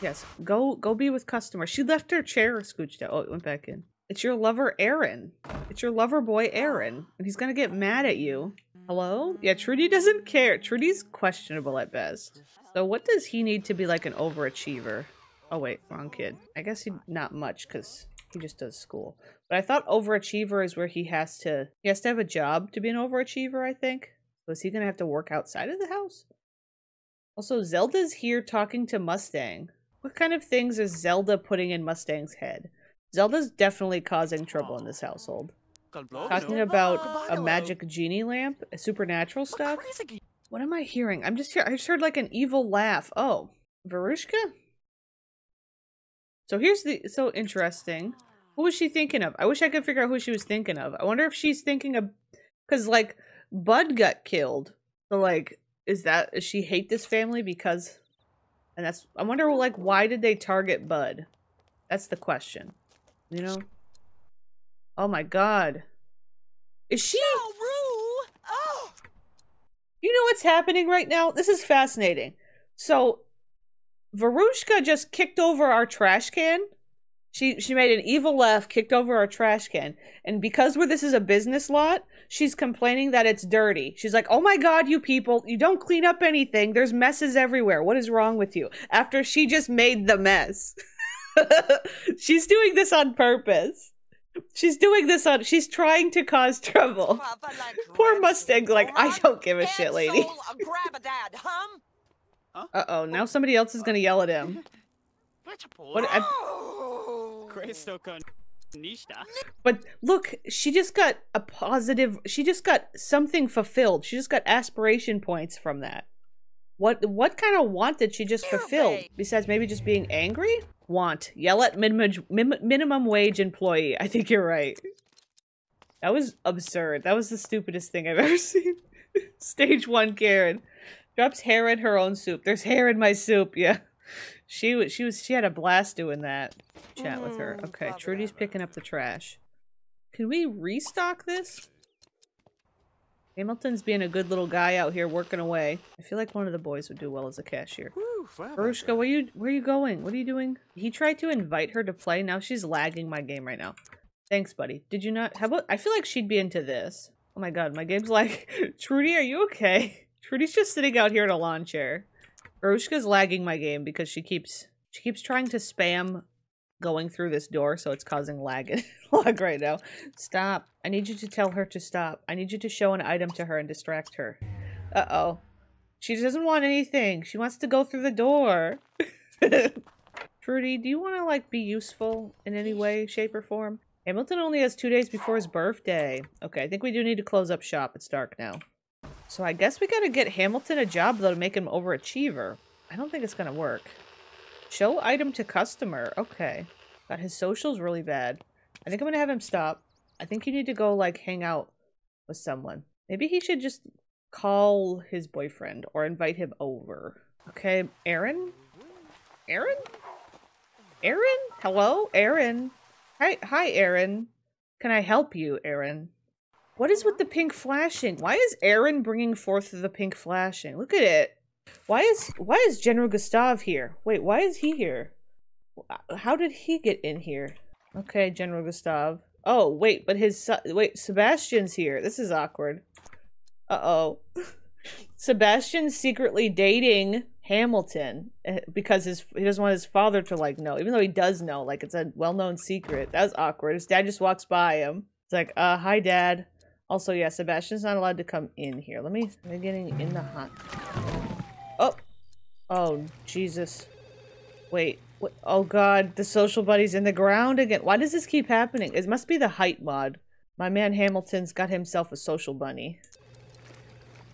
Yes, go go be with customer. She left her chair scooched out. Oh, it went back in. It's your lover Aaron. It's your lover boy Aaron, and he's gonna get mad at you. Hello? Yeah, Trudy doesn't care. Trudy's questionable at best. So what does he need to be like an overachiever? Oh wait, wrong kid. I guess he not much because. He just does school. But I thought overachiever is where he has to he has to have a job to be an overachiever, I think. So is he gonna have to work outside of the house? Also, Zelda's here talking to Mustang. What kind of things is Zelda putting in Mustang's head? Zelda's definitely causing trouble in this household. Talking about a magic genie lamp, supernatural stuff. What am I hearing? I'm just here I just heard like an evil laugh. Oh, Varushka? So here's the so interesting. Who was she thinking of? I wish I could figure out who she was thinking of. I wonder if she's thinking of, because like Bud got killed. So like, is that does she hate this family because? And that's I wonder like why did they target Bud? That's the question. You know. Oh my God. Is she? Oh, oh. You know what's happening right now? This is fascinating. So. Varushka just kicked over our trash can. She she made an evil laugh, kicked over our trash can. And because we're, this is a business lot, she's complaining that it's dirty. She's like, oh my God, you people, you don't clean up anything. There's messes everywhere. What is wrong with you? After she just made the mess. She's doing this on purpose. She's doing this on, she's trying to cause trouble. Poor Mustang's like, I don't give a shit, lady. Huh? Uh-oh, now somebody else is gonna yell at him. What? I... But look, she just got a positive... She just got something fulfilled. She just got aspiration points from that. What What kind of want did she just fulfill? Besides maybe just being angry? Want. Yell at minimum, min minimum wage employee. I think you're right. That was absurd. That was the stupidest thing I've ever seen. Stage one Karen. Drops hair in her own soup. There's hair in my soup. Yeah, she was. She was. She had a blast doing that. Chat with her. Okay, Trudy's picking up the trash. Can we restock this? Hamilton's being a good little guy out here working away. I feel like one of the boys would do well as a cashier. Varushka, where you? Where are you going? What are you doing? He tried to invite her to play. Now she's lagging my game right now. Thanks, buddy. Did you not? How about? I feel like she'd be into this. Oh my God, my game's like. Trudy, are you okay? Trudy's just sitting out here in a lawn chair. Varushka's lagging my game because she keeps she keeps trying to spam going through this door, so it's causing lag, lag right now. Stop. I need you to tell her to stop. I need you to show an item to her and distract her. Uh-oh. She doesn't want anything. She wants to go through the door. Trudy, do you want to, like, be useful in any way, shape, or form? Hamilton only has two days before his birthday. Okay, I think we do need to close up shop. It's dark now. So I guess we gotta get Hamilton a job, though, to make him overachiever. I don't think it's gonna work. Show item to customer. Okay. God, his social's really bad. I think I'm gonna have him stop. I think you need to go, like, hang out with someone. Maybe he should just call his boyfriend or invite him over. Okay, Aaron? Aaron? Aaron? Hello, Aaron. Hi, hi, Aaron. Can I help you, Aaron? What is with the pink flashing? Why is Aaron bringing forth the pink flashing? Look at it. Why is why is General Gustav here? Wait, why is he here? How did he get in here? Okay, General Gustav. Oh, wait, but his wait, Sebastian's here. This is awkward. Uh-oh. Sebastian's secretly dating Hamilton because his he doesn't want his father to like know, even though he does know, like it's a well-known secret. That was awkward. His dad just walks by him. It's like, uh, hi, Dad. Also, yeah, Sebastian's not allowed to come in here. Let me. I'm getting in the hot. Oh, oh, Jesus. Wait. What? Oh God, the social buddy's in the ground again. Why does this keep happening? It must be the height mod. My man Hamilton's got himself a social bunny.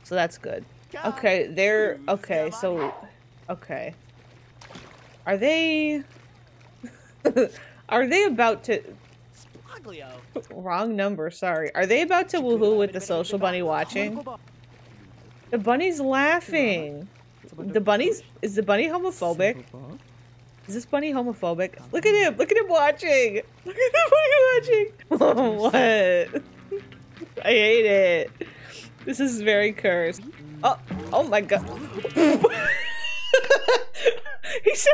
So that's good. Okay, they're... Okay, so... Okay. Are they... Are they about to... Wrong number, sorry. Are they about to woohoo with the social bunny watching? The bunny's laughing. The bunny's... Is the bunny homophobic? Is this bunny homophobic? Look at him! Look at him watching! Look at him watching! What? I hate it. This is very cursed. Oh, oh my God. He said,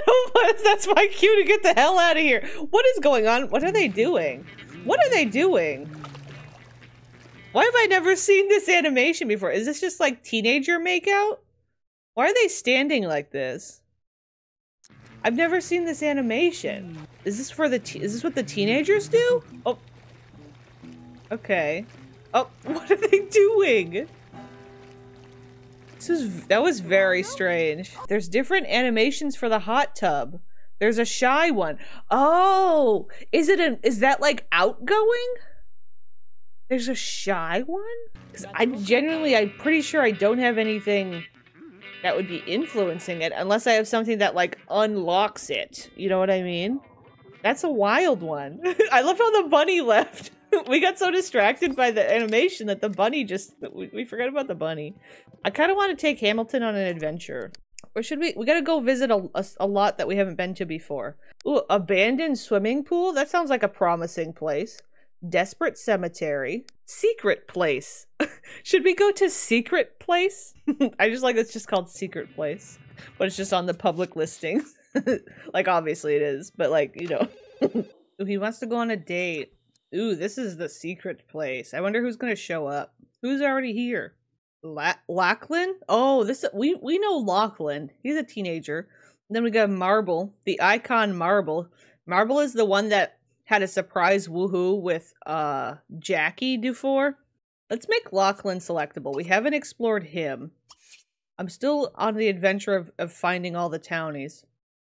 oh, what? That's my cue to get the hell out of here. What is going on? What are they doing? What are they doing? Why have I never seen this animation before? Is this just like teenager makeout? Why are they standing like this? I've never seen this animation. Is this for the, te is this what the teenagers do? Oh, okay. Oh, what are they doing? This is, that was very strange. There's different animations for the hot tub. There's a shy one. Oh, is it an, is that like outgoing? There's a shy one? I genuinely, I'm pretty sure I don't have anything that would be influencing it unless I have something that like unlocks it. You know what I mean? That's a wild one. I love how the bunny left. We got so distracted by the animation that the bunny just... We, we forgot about the bunny. I kind of want to take Hamilton on an adventure. Or should we... We gotta go visit a, a, a lot that we haven't been to before. Ooh, abandoned swimming pool? That sounds like a promising place. Desperate cemetery. Secret place. Should we go to secret place? I just like it's just called secret place. But it's just on the public listing. Like, obviously it is. But, like, you know. Ooh, he wants to go on a date. Ooh, this is the secret place. I wonder who's gonna show up. Who's already here? La Lachlan? Oh, this we we know Lachlan. He's a teenager. And then we got Marble, the icon Marble. Marble is the one that had a surprise woohoo with uh Jackie Dufour. Let's make Lachlan selectable. We haven't explored him. I'm still on the adventure of, of finding all the townies.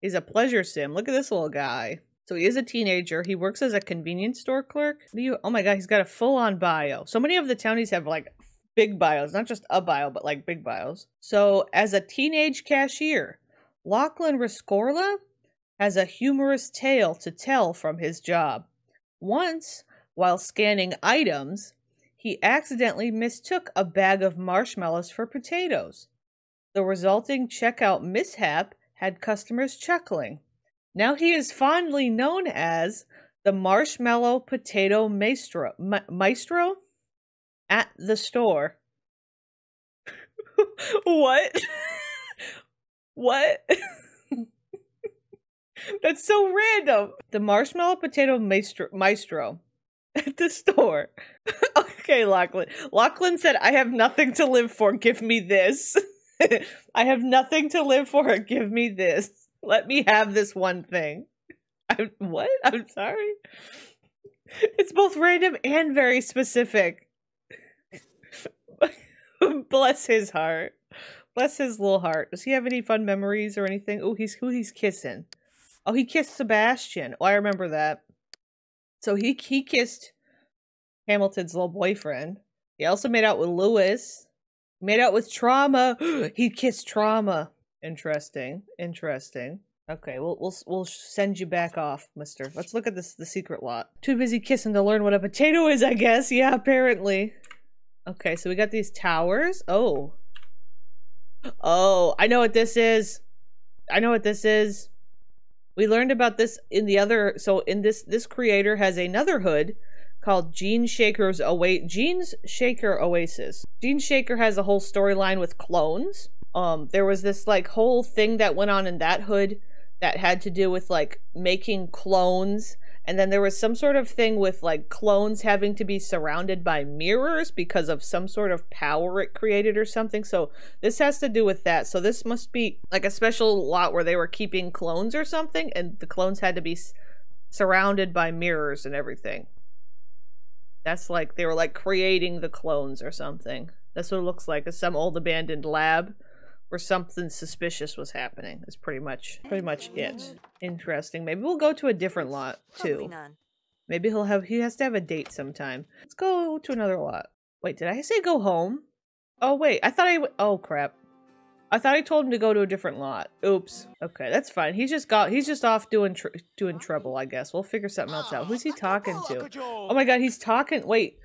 He's a pleasure sim. Look at this little guy. So he is a teenager. He works as a convenience store clerk. Oh my God, he's got a full-on bio. So many of the townies have like big bios, not just a bio, but like big bios. So as a teenage cashier, Lachlan Rescorla has a humorous tale to tell from his job. Once, while scanning items, he accidentally mistook a bag of marshmallows for potatoes. The resulting checkout mishap had customers chuckling. Now he is fondly known as the Marshmallow Potato Maestro, Ma Maestro at the store. What? What? That's so random. The Marshmallow Potato Maestro, Maestro at the store. Okay, Lachlan. Lachlan said, I have nothing to live for. Give me this. I have nothing to live for. Give me this. Let me have this one thing. I'm, what? I'm sorry. It's both random and very specific. Bless his heart. Bless his little heart. Does he have any fun memories or anything? Oh, he's who he's kissing. Oh, he kissed Sebastian. Oh, I remember that. So he, he kissed Hamilton's little boyfriend. He also made out with Lewis. He made out with Trauma. He kissed Trauma. Interesting. Interesting. Okay, we'll we'll we'll send you back off, Mister. Let's look at this the secret lot. Too busy kissing to learn what a potato is, I guess. Yeah, apparently. Okay, so we got these towers. Oh. Oh, I know what this is. I know what this is. We learned about this in the other, so in this, this creator has another hood called Gene Shaker's Oasis. Gene's Shaker Oasis. Gene Shaker has a whole storyline with clones. Um, there was this like whole thing that went on in that hood that had to do with like making clones. And then there was some sort of thing with like clones having to be surrounded by mirrors because of some sort of power it created or something. So this has to do with that. So this must be like a special lot where they were keeping clones or something, and the clones had to be s surrounded by mirrors and everything. That's like they were like creating the clones or something. That's what it looks like. It's some old abandoned lab where something suspicious was happening. That's pretty much pretty much it. Interesting. Maybe we'll go to a different lot too. Maybe he'll have he has to have a date sometime. Let's go to another lot. Wait, did I say go home? Oh wait, I thought I w- oh crap. I thought I told him to go to a different lot. Oops. Okay, that's fine. He's just got he's just off doing tr doing trouble, I guess. We'll figure something else out. Who's he talking to? Oh my god, he's talking. Wait.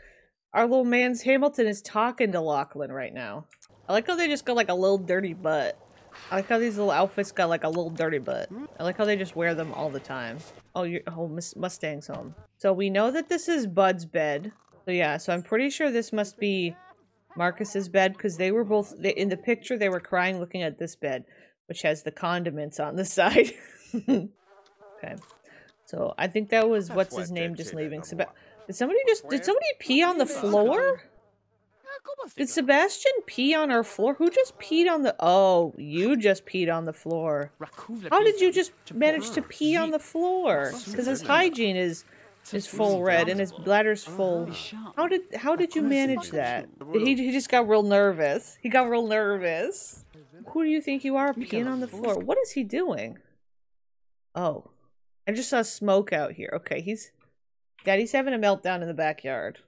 Our little man's Hamilton is talking to Lachlan right now. I like how they just got like a little dirty butt. I like how these little outfits got like a little dirty butt. I like how they just wear them all the time. Oh, your whole oh, Mustang's home. So we know that this is Bud's bed. So yeah, so I'm pretty sure this must be Marcus's bed, because they were both they, in the picture. They were crying looking at this bed, which has the condiments on the side. Okay, so I think that was what's That's his name just leaving. Seb did somebody just did somebody pee on the floor? Did Sebastian pee on our floor? Who just peed on the? Oh, you just peed on the floor. How did you just manage to pee on the floor? Because his hygiene is is full red and his bladder's full. How did how did you manage that? He he just got real nervous. He got real nervous. Who do you think you are peeing on the floor? What is he doing? Oh, I just saw smoke out here. Okay, he's Daddy's having a meltdown in the backyard.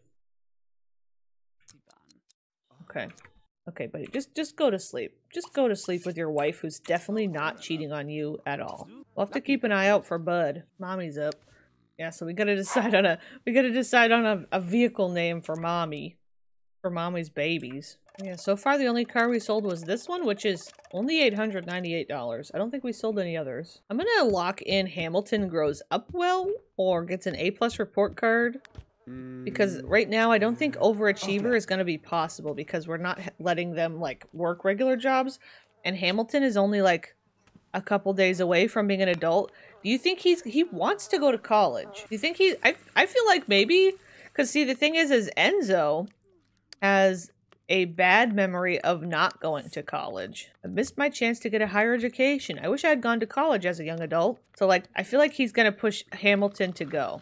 Okay. Okay, buddy. Just just go to sleep. Just go to sleep with your wife, who's definitely not cheating on you at all. We'll have to keep an eye out for Bud. Mommy's up. Yeah, so we gotta decide on a we gotta decide on a, a vehicle name for mommy. For mommy's babies. Yeah, so far the only car we sold was this one, which is only eight hundred ninety-eight dollars. I don't think we sold any others. I'm gonna lock in Hamilton grows up well or gets an A plus report card. Because right now, I don't think overachiever is going to be possible because we're not letting them, like, work regular jobs. And Hamilton is only, like, a couple days away from being an adult. Do you think he's he wants to go to college? Do you think he... I, I feel like maybe... Because, see, the thing is, is Enzo has a bad memory of not going to college. I missed my chance to get a higher education. I wish I had gone to college as a young adult. So, like, I feel like he's going to push Hamilton to go.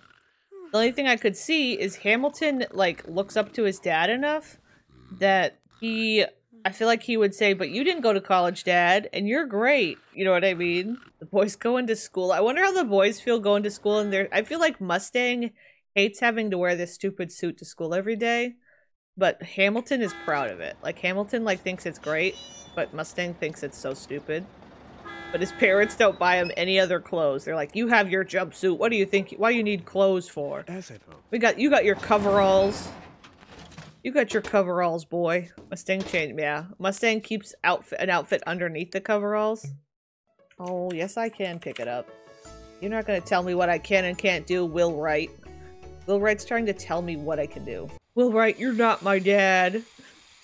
The only thing I could see is Hamilton, like, looks up to his dad enough that he, I feel like he would say, but you didn't go to college, Dad, and you're great. You know what I mean? The boys going to school. I wonder how the boys feel going to school. And they're, I feel like Mustang hates having to wear this stupid suit to school every day, but Hamilton is proud of it. Like, Hamilton, like, thinks it's great, but Mustang thinks it's so stupid. But his parents don't buy him any other clothes. They're like, you have your jumpsuit. What do you think? Why do you need clothes for? We got, you got your coveralls. You got your coveralls, boy. Mustang change, yeah. Mustang keeps outfit, an outfit underneath the coveralls. Oh, yes, I can pick it up. You're not going to tell me what I can and can't do, Will Wright. Will Wright's trying to tell me what I can do. Will Wright, you're not my dad.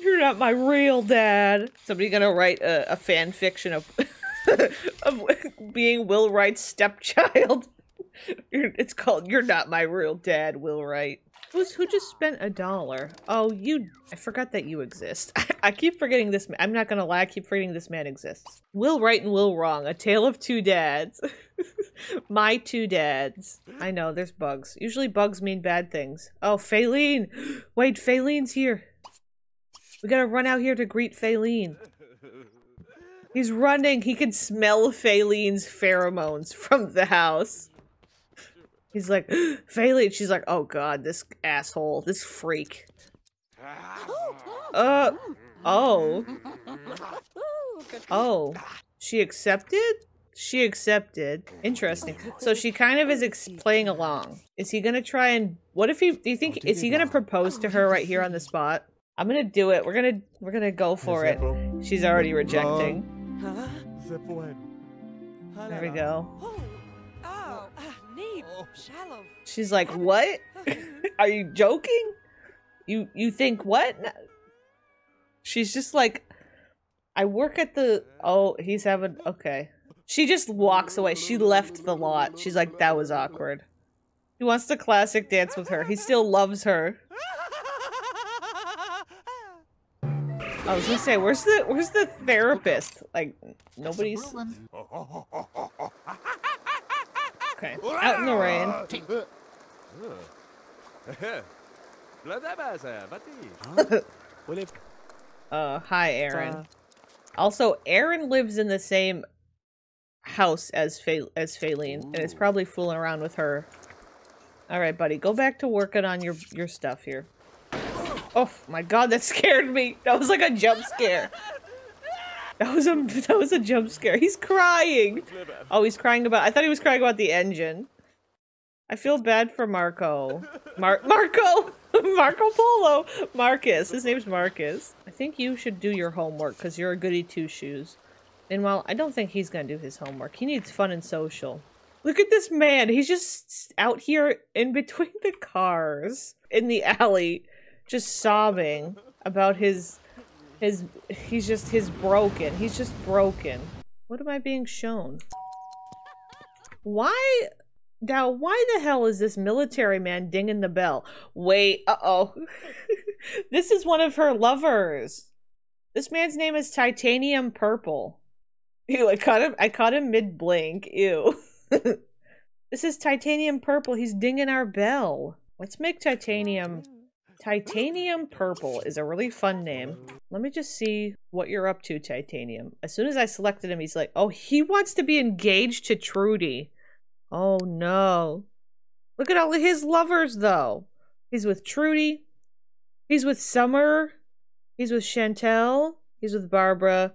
You're not my real dad. Somebody going to write a, a fan fiction of... of being Will Wright's stepchild. You're, it's called You're Not My Real Dad, Will Wright. Who's, who just spent a dollar? Oh, you... I forgot that you exist. I, I keep forgetting this man. I'm not gonna lie, I keep forgetting this man exists. Will Wright and Will Wrong, a tale of two dads. My two dads. I know, there's bugs. Usually bugs mean bad things. Oh, Faline! Wait, Faline's here. We gotta run out here to greet Faline. He's running. He can smell Faline's pheromones from the house. He's like, Faline. She's like, oh god, this asshole, this freak. Uh, oh. Oh. She accepted? She accepted. Interesting. So she kind of is ex playing along. Is he gonna try and, what if he, do you think, is he gonna propose to her right here on the spot? I'm gonna do it. We're gonna, we're gonna go for it. She's already rejecting. There we go. shallow. Shallow. She's like, what? Are you joking? You you think what? She's just like, I work at the... Oh, he's having... Okay. She just walks away. She left the lot. She's like, that was awkward. He wants to classic dance with her. He still loves her. I was gonna say, where's the where's the therapist? Like, nobody's... Okay, out in the rain. Uh, hi, Aaron. Also, Aaron lives in the same house as Fa as Faline, and is probably fooling around with her. All right, buddy, go back to working on your your stuff here. Oh my God, that scared me. That was like a jump scare. That was a that was a jump scare. He's crying. Oh, he's crying about. I thought he was crying about the engine. I feel bad for Marco. Mar Marco. Marco Polo. Marcus. His name's Marcus. I think you should do your homework because you're a goody two shoes. And while I don't think he's gonna do his homework, he needs fun and social. Look at this man. He's just out here in between the cars in the alley, just sobbing about his, his, he's just, his broken. He's just broken. What am I being shown? Why, now why the hell is this military man dinging the bell? Wait, uh-oh. This is one of her lovers. This man's name is Titanium Purple. Ew, I caught him, I caught him mid-blink, ew. This is Titanium Purple. He's dinging our bell. Let's make Titanium... Titanium Purple is a really fun name. Let me just see what you're up to, Titanium. As soon as I selected him, he's like, oh, he wants to be engaged to Trudy. Oh, no. Look at all his lovers, though. He's with Trudy. He's with Summer. He's with Chantel. He's with Barbara.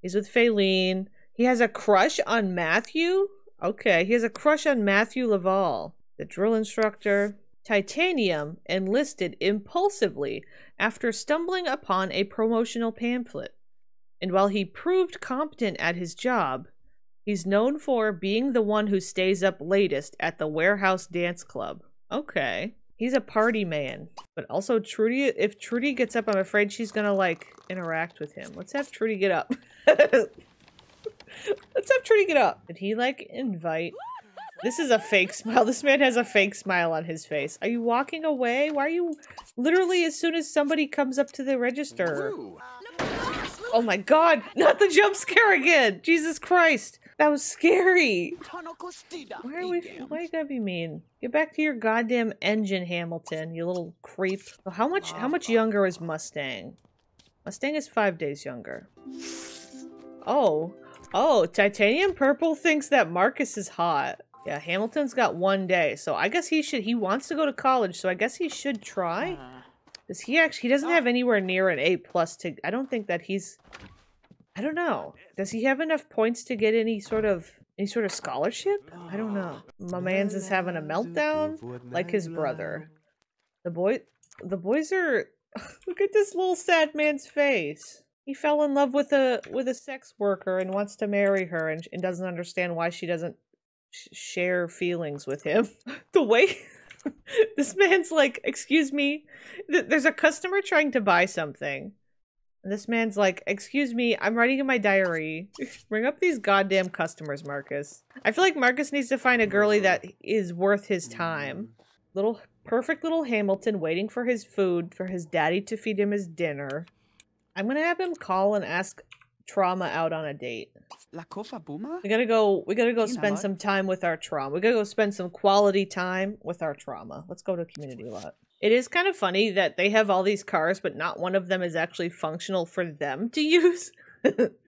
He's with Faline. He has a crush on Matthew? Okay, he has a crush on Matthew Laval, the drill instructor. Titanium enlisted impulsively after stumbling upon a promotional pamphlet. And while he proved competent at his job, he's known for being the one who stays up latest at the warehouse dance club. Okay. He's a party man. But also Trudy, if Trudy gets up, I'm afraid she's gonna like interact with him. Let's have Trudy get up. Let's have Trudy get up. Did he, like, invite... This is a fake smile. This man has a fake smile on his face. Are you walking away? Why are you... Literally, as soon as somebody comes up to the register... Oh my God! Not the jump scare again! Jesus Christ! That was scary! Why are we... Why you gotta be mean? Get back to your goddamn engine, Hamilton, you little creep. How much... How much younger is Mustang? Mustang is five days younger. Oh... Oh, Titanium Purple thinks that Marcus is hot. Yeah, Hamilton's got one day, so I guess he should- he wants to go to college, so I guess he should try? Does he actually- he doesn't have anywhere near an A plus to- I don't think that he's- I don't know. Does he have enough points to get any sort of- any sort of scholarship? I don't know. My man's is having a meltdown, like his brother. The boy- the boys are- Look at this little sad man's face. He fell in love with a with a sex worker and wants to marry her and, and doesn't understand why she doesn't sh share feelings with him. The way this man's like, excuse me, Th there's a customer trying to buy something. And this man's like, excuse me, I'm writing in my diary. Bring up these goddamn customers, Marcus. I feel like Marcus needs to find a girlie that is worth his time. Little, perfect little Hamilton waiting for his food, for his daddy to feed him his dinner. I'm gonna have him call and ask Trauma out on a date. La Kofa Buma? We gotta go, we gotta go spend some time with our Trauma. We gotta go spend some quality time with our Trauma. Let's go to community lot. It is kind of funny that they have all these cars, but not one of them is actually functional for them to use.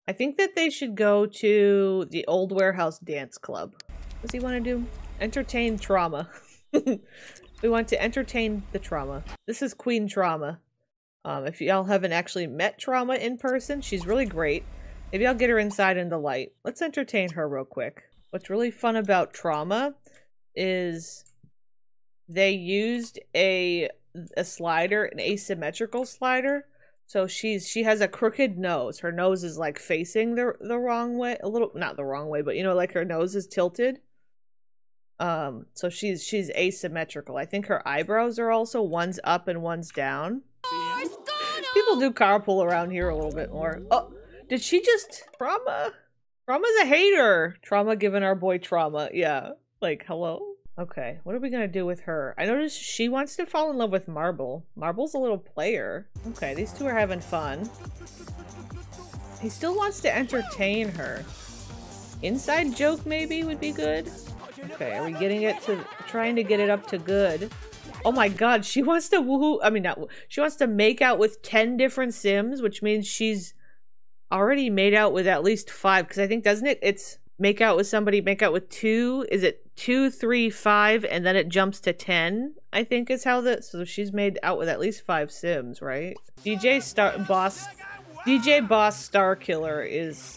I think that they should go to the old warehouse dance club. What does he want to do? Entertain Trauma. We want to entertain the Trauma. This is Queen Trauma. Um, if y'all haven't actually met Trauma in person, she's really great. Maybe I'll get her inside in the light. Let's entertain her real quick. What's really fun about Trauma is they used a a slider, an asymmetrical slider. So she's she has a crooked nose. Her nose is like facing the the wrong way, a little, not the wrong way, but you know, like her nose is tilted. Um, so she's she's asymmetrical. I think her eyebrows are also one's up and one's down. People do carpool around here a little bit more. Oh, did she just Trauma? Trauma's a hater. Trauma giving our boy Trauma. Yeah, like hello. Okay, what are we gonna do with her? I noticed she wants to fall in love with Marble. Marble's a little player. Okay, these two are having fun. He still wants to entertain her. Inside joke maybe would be good. Okay, are we getting it to, trying to get it up to good? Oh my god, she wants to woohoo, I mean not woohoo, she wants to make out with ten different Sims, which means she's already made out with at least five, because I think, doesn't it, it's make out with somebody, make out with two, is it? Two, three, five, and then it jumps to ten, I think is how that. So she's made out with at least five Sims, right? D J Star Boss, D J Boss Starkiller is.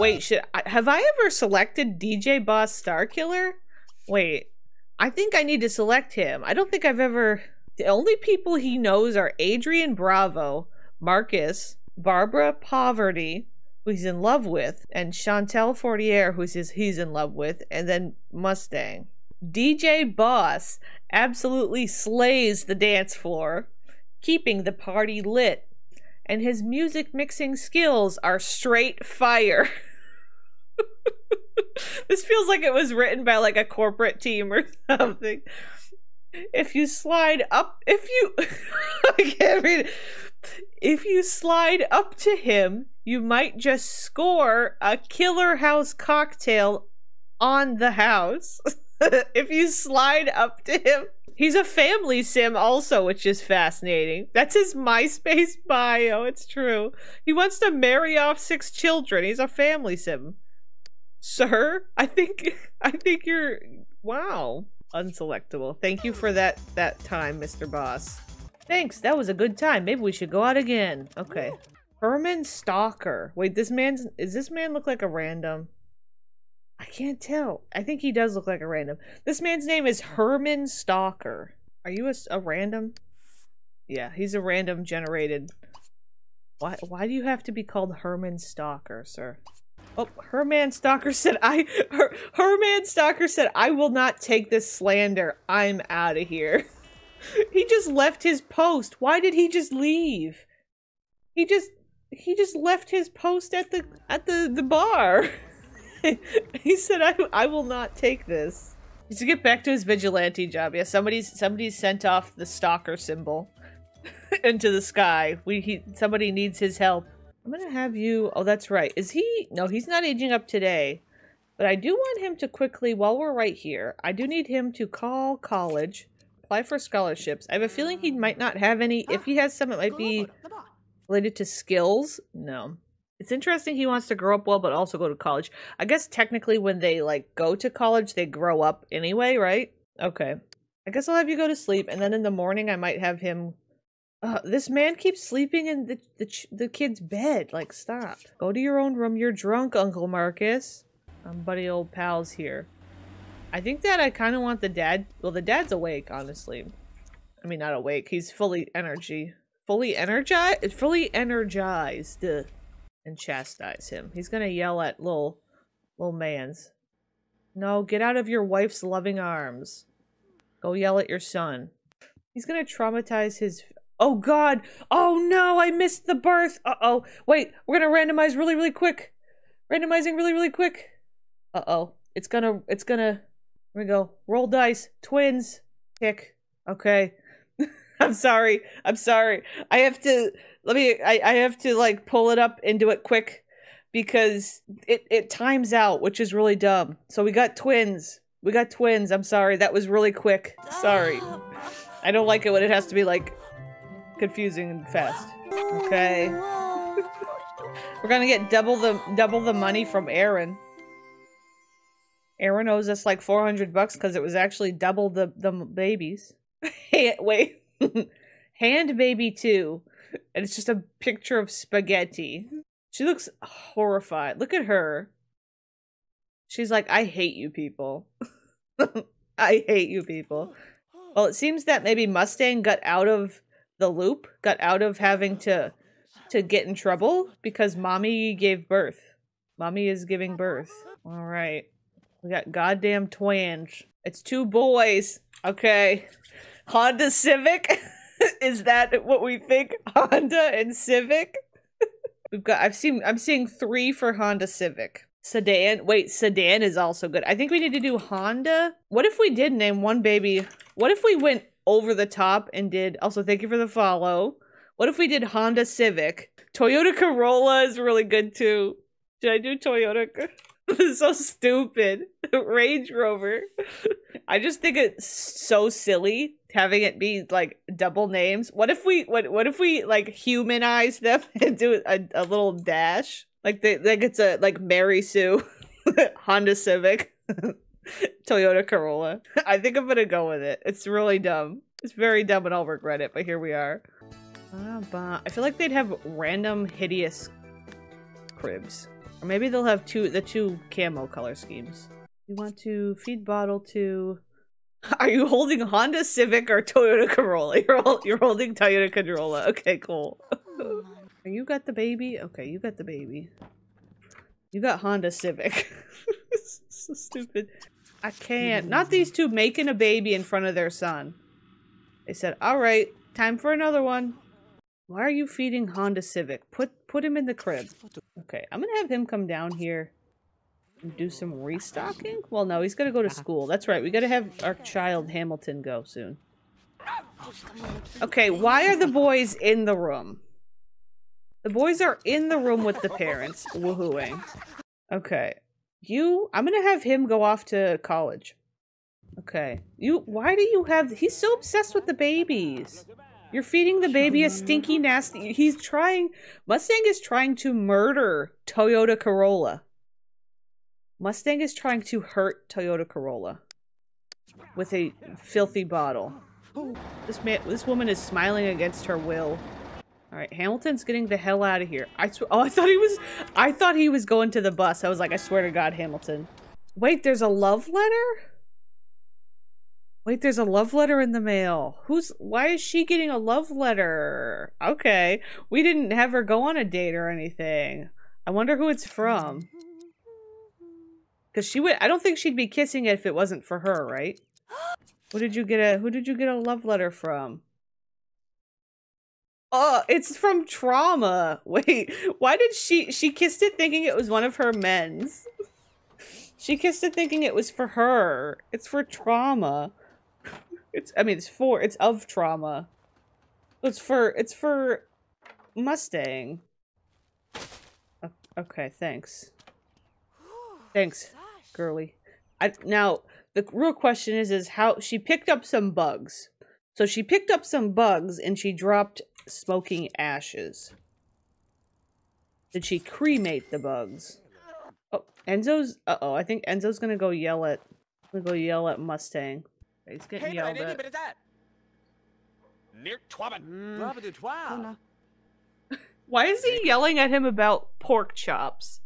Wait, should I, have I ever selected D J Boss Starkiller? Wait, I think I need to select him. I don't think I've ever. The only people he knows are Adrian Bravo, Marcus, Barbara Poverty, who he's in love with, and Chantel Fortier, who says he's in love with, and then Mustang. D J Boss absolutely slays the dance floor, keeping the party lit, and his music mixing skills are straight fire. This feels like it was written by like a corporate team or something. If you slide up, if you, I can't read it. If you slide up to him, you might just score a killer house cocktail on the house. If you slide up to him. He's a family sim also, which is fascinating. That's his MySpace bio, it's true. He wants to marry off six children. He's a family sim. Sir, I think, I think you're, wow. Unselectable. Thank you for that, that time, Mister Boss. Thanks, that was a good time. Maybe we should go out again. Okay. Herman Stalker. Wait, this man's, is this man look like a random? I can't tell. I think he does look like a random. This man's name is Herman Stalker. Are you a, a random? Yeah, he's a random generated. Why, why do you have to be called Herman Stalker, sir? Oh, Herman Stalker said I, her, Herman Stalker said, I will not take this slander. I'm out of here. He just left his post. Why did he just leave? He just he just left his post at the at the the bar. He said, I I will not take this. He's to get back to his vigilante job. Yeah, somebody's somebody's sent off the stalker symbol into the sky. We he somebody needs his help. I'm gonna have you. Oh, that's right. Is he? No, he's not aging up today. But I do want him to quickly, while we're right here, I do need him to call college. Apply for scholarships. I have a feeling he might not have any. If he has some, it might be related to skills. No. It's interesting he wants to grow up well, but also go to college. I guess technically when they, like, go to college, they grow up anyway, right? Okay. I guess I'll have you go to sleep, and then in the morning I might have him... Uh, this man keeps sleeping in the, the, ch the kid's bed. Like, stop. Go to your own room. You're drunk, Uncle Marcus. I'm buddy old pals here. I think that I kind of want the dad. Well, the dad's awake, honestly. I mean, not awake. He's fully energy, fully energized, fully energized, uh, and chastise him. He's gonna yell at little, little man's. No, get out of your wife's loving arms. Go yell at your son. He's gonna traumatize his. Oh God! Oh no! I missed the birth. Uh oh. Wait, we're gonna randomize really, really quick. Randomizing really, really quick. Uh oh. It's gonna. It's gonna. Here we go. Roll dice. Twins. Pick. Okay. I'm sorry. I'm sorry. I have to, let me, I, I have to like pull it up and do it quick because it, it times out, which is really dumb. So we got twins. We got twins. I'm sorry. That was really quick. Sorry. I don't like it when it has to be like confusing and fast. Okay. We're gonna get double the, double the money from Aaron. Aaron owes us like four hundred bucks because it was actually double the, the babies. Hey, wait. Hand baby two. And it's just a picture of spaghetti. She looks horrified. Look at her. She's like, I hate you people. I hate you people. Well, it seems that maybe Mustang got out of the loop, got out of having to to get in trouble because mommy gave birth. Mommy is giving birth. All right. We got goddamn twinge. It's two boys. Okay. Honda Civic? Is that what we think? Honda and Civic? We've got, I've seen, I'm seeing three for Honda Civic. Sedan, wait, sedan is also good. I think we need to do Honda. What if we did name one baby? What if we went over the top and did, also thank you for the follow. What if we did Honda Civic? Toyota Corolla is really good too. Did I do Toyota? This is so stupid. Range Rover. I just think it's so silly having it be like double names. What if we what what if we like humanize them and do a, a little dash? Like they like it's a like Mary Sue, Honda Civic, Toyota Corolla. I think I'm gonna go with it. It's really dumb. It's very dumb and I'll regret it, but here we are. I feel like they'd have random hideous cribs. Or maybe they'll have two the two camo color schemes. You want to feed bottle to... Are you holding Honda Civic or Toyota Corolla? You're, all, you're holding Toyota Corolla. Okay, cool. You got the baby? Okay, you got the baby. You got Honda Civic. So stupid. I can't. Not these two making a baby in front of their son. They said, all right, time for another one. Why are you feeding Honda Civic? Put put him in the crib. Okay, I'm gonna have him come down here and do some restocking? Well, no, he's gonna go to school. That's right, we gotta have our child Hamilton go soon. Okay, why are the boys in the room? The boys are in the room with the parents. Woohooing. Okay. You, I'm gonna have him go off to college. Okay. You, why do you have, he's so obsessed with the babies. You're feeding the baby a stinky, nasty, he's trying, Mustang is trying to murder Toyota Corolla. Mustang is trying to hurt Toyota Corolla with a filthy bottle. This man, this woman is smiling against her will. All right, Hamilton's getting the hell out of here. I sw oh, I thought he was, I thought he was going to the bus. I was like, I swear to God, Hamilton. Wait, there's a love letter? Wait, there's a love letter in the mail. Who's, why is she getting a love letter? Okay, we didn't have her go on a date or anything. I wonder who it's from. Cause she would, I don't think she'd be kissing it if it wasn't for her, right? What did you get a, who did you get a love letter from? Oh, it's from Trauma. Wait, why did she... She kissed it thinking it was one of her men's. She kissed it thinking it was for her. It's for Trauma. It's... I mean, it's for... It's of Trauma. It's for... It's for... Mustang. Okay, thanks. Thanks, girly. I, now, the real question is, is how... She picked up some bugs. So she picked up some bugs and she dropped... smoking ashes. Did she cremate the bugs? Oh, Enzo's. Uh oh, I think Enzo's gonna go yell at. Gonna go yell at Mustang. He's getting hey, yelled at. Mm. Why is he yelling at him about pork chops?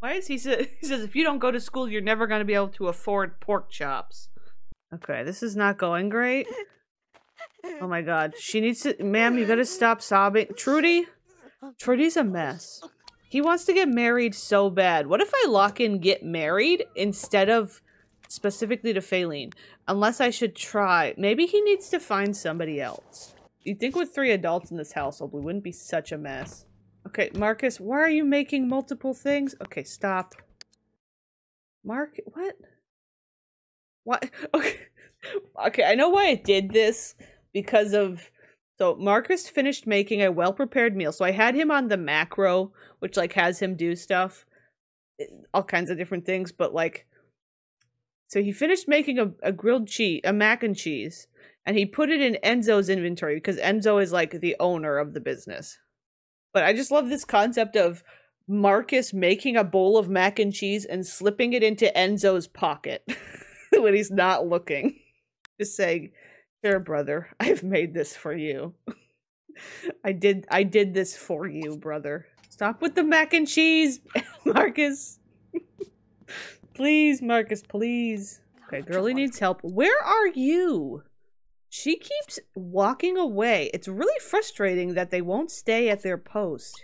Why is he say, he says if you don't go to school you're never gonna be able to afford pork chops? Okay, this is not going great. Oh my God, she needs to- ma'am, you gotta stop sobbing. Trudy? Trudy's a mess. He wants to get married so bad. What if I lock in get married instead of specifically to Faline? Unless I should try. Maybe he needs to find somebody else. You'd think with three adults in this household, we wouldn't be such a mess. Okay, Marcus, why are you making multiple things? Okay, stop. Mark, what? What? Okay. Okay, I know why it did this. Because of, so Marcus finished making a well-prepared meal. So I had him on the macro, which like has him do stuff, all kinds of different things. But like, so he finished making a, a grilled cheese, a mac and cheese, and he put it in Enzo's inventory because Enzo is like the owner of the business. But I just love this concept of Marcus making a bowl of mac and cheese and slipping it into Enzo's pocket when he's not looking. Just saying... Here, brother, I've made this for you. I did I did this for you, brother. Stop with the mac and cheese, Marcus. Please, Marcus, please. Okay, girlie needs help. Where are you? She keeps walking away. It's really frustrating that they won't stay at their post.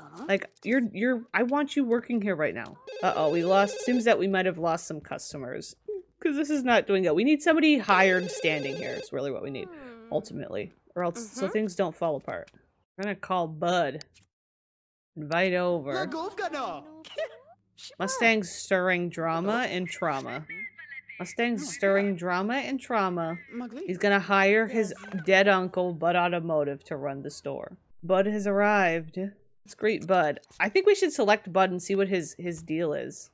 Uh-huh. Like, you're, you're, I want you working here right now. Uh-oh, we lost, seems that we might have lost some customers. Because this is not doing good. We need somebody hired standing here is really what we need, ultimately. Or else, uh-huh. so things don't fall apart. We're gonna call Bud. Invite over. Mustang's stirring drama and trauma. Mustang's stirring drama and trauma. He's gonna hire his dead uncle, Bud Automotive, to run the store. Bud has arrived. Let's greet Bud. I think we should select Bud and see what his, his deal is.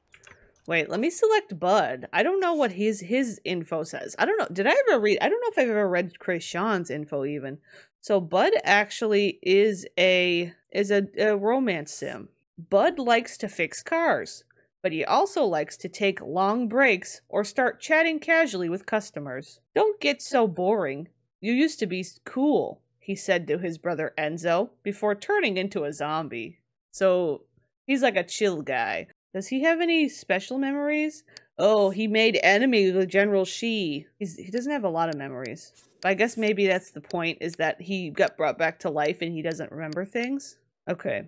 Wait, let me select Bud. I don't know what his his info says. I don't know. Did I ever read? I don't know if I've ever read Krayshawn's info even. So Bud actually is a is a, a romance sim. Bud likes to fix cars, but he also likes to take long breaks or start chatting casually with customers. Don't get so boring. You used to be cool, he said to his brother Enzo before turning into a zombie. So he's like a chill guy. Does he have any special memories? Oh, he made enemies with General Shi. He's, he doesn't have a lot of memories. But I guess maybe that's the point, is that he got brought back to life and he doesn't remember things. Okay.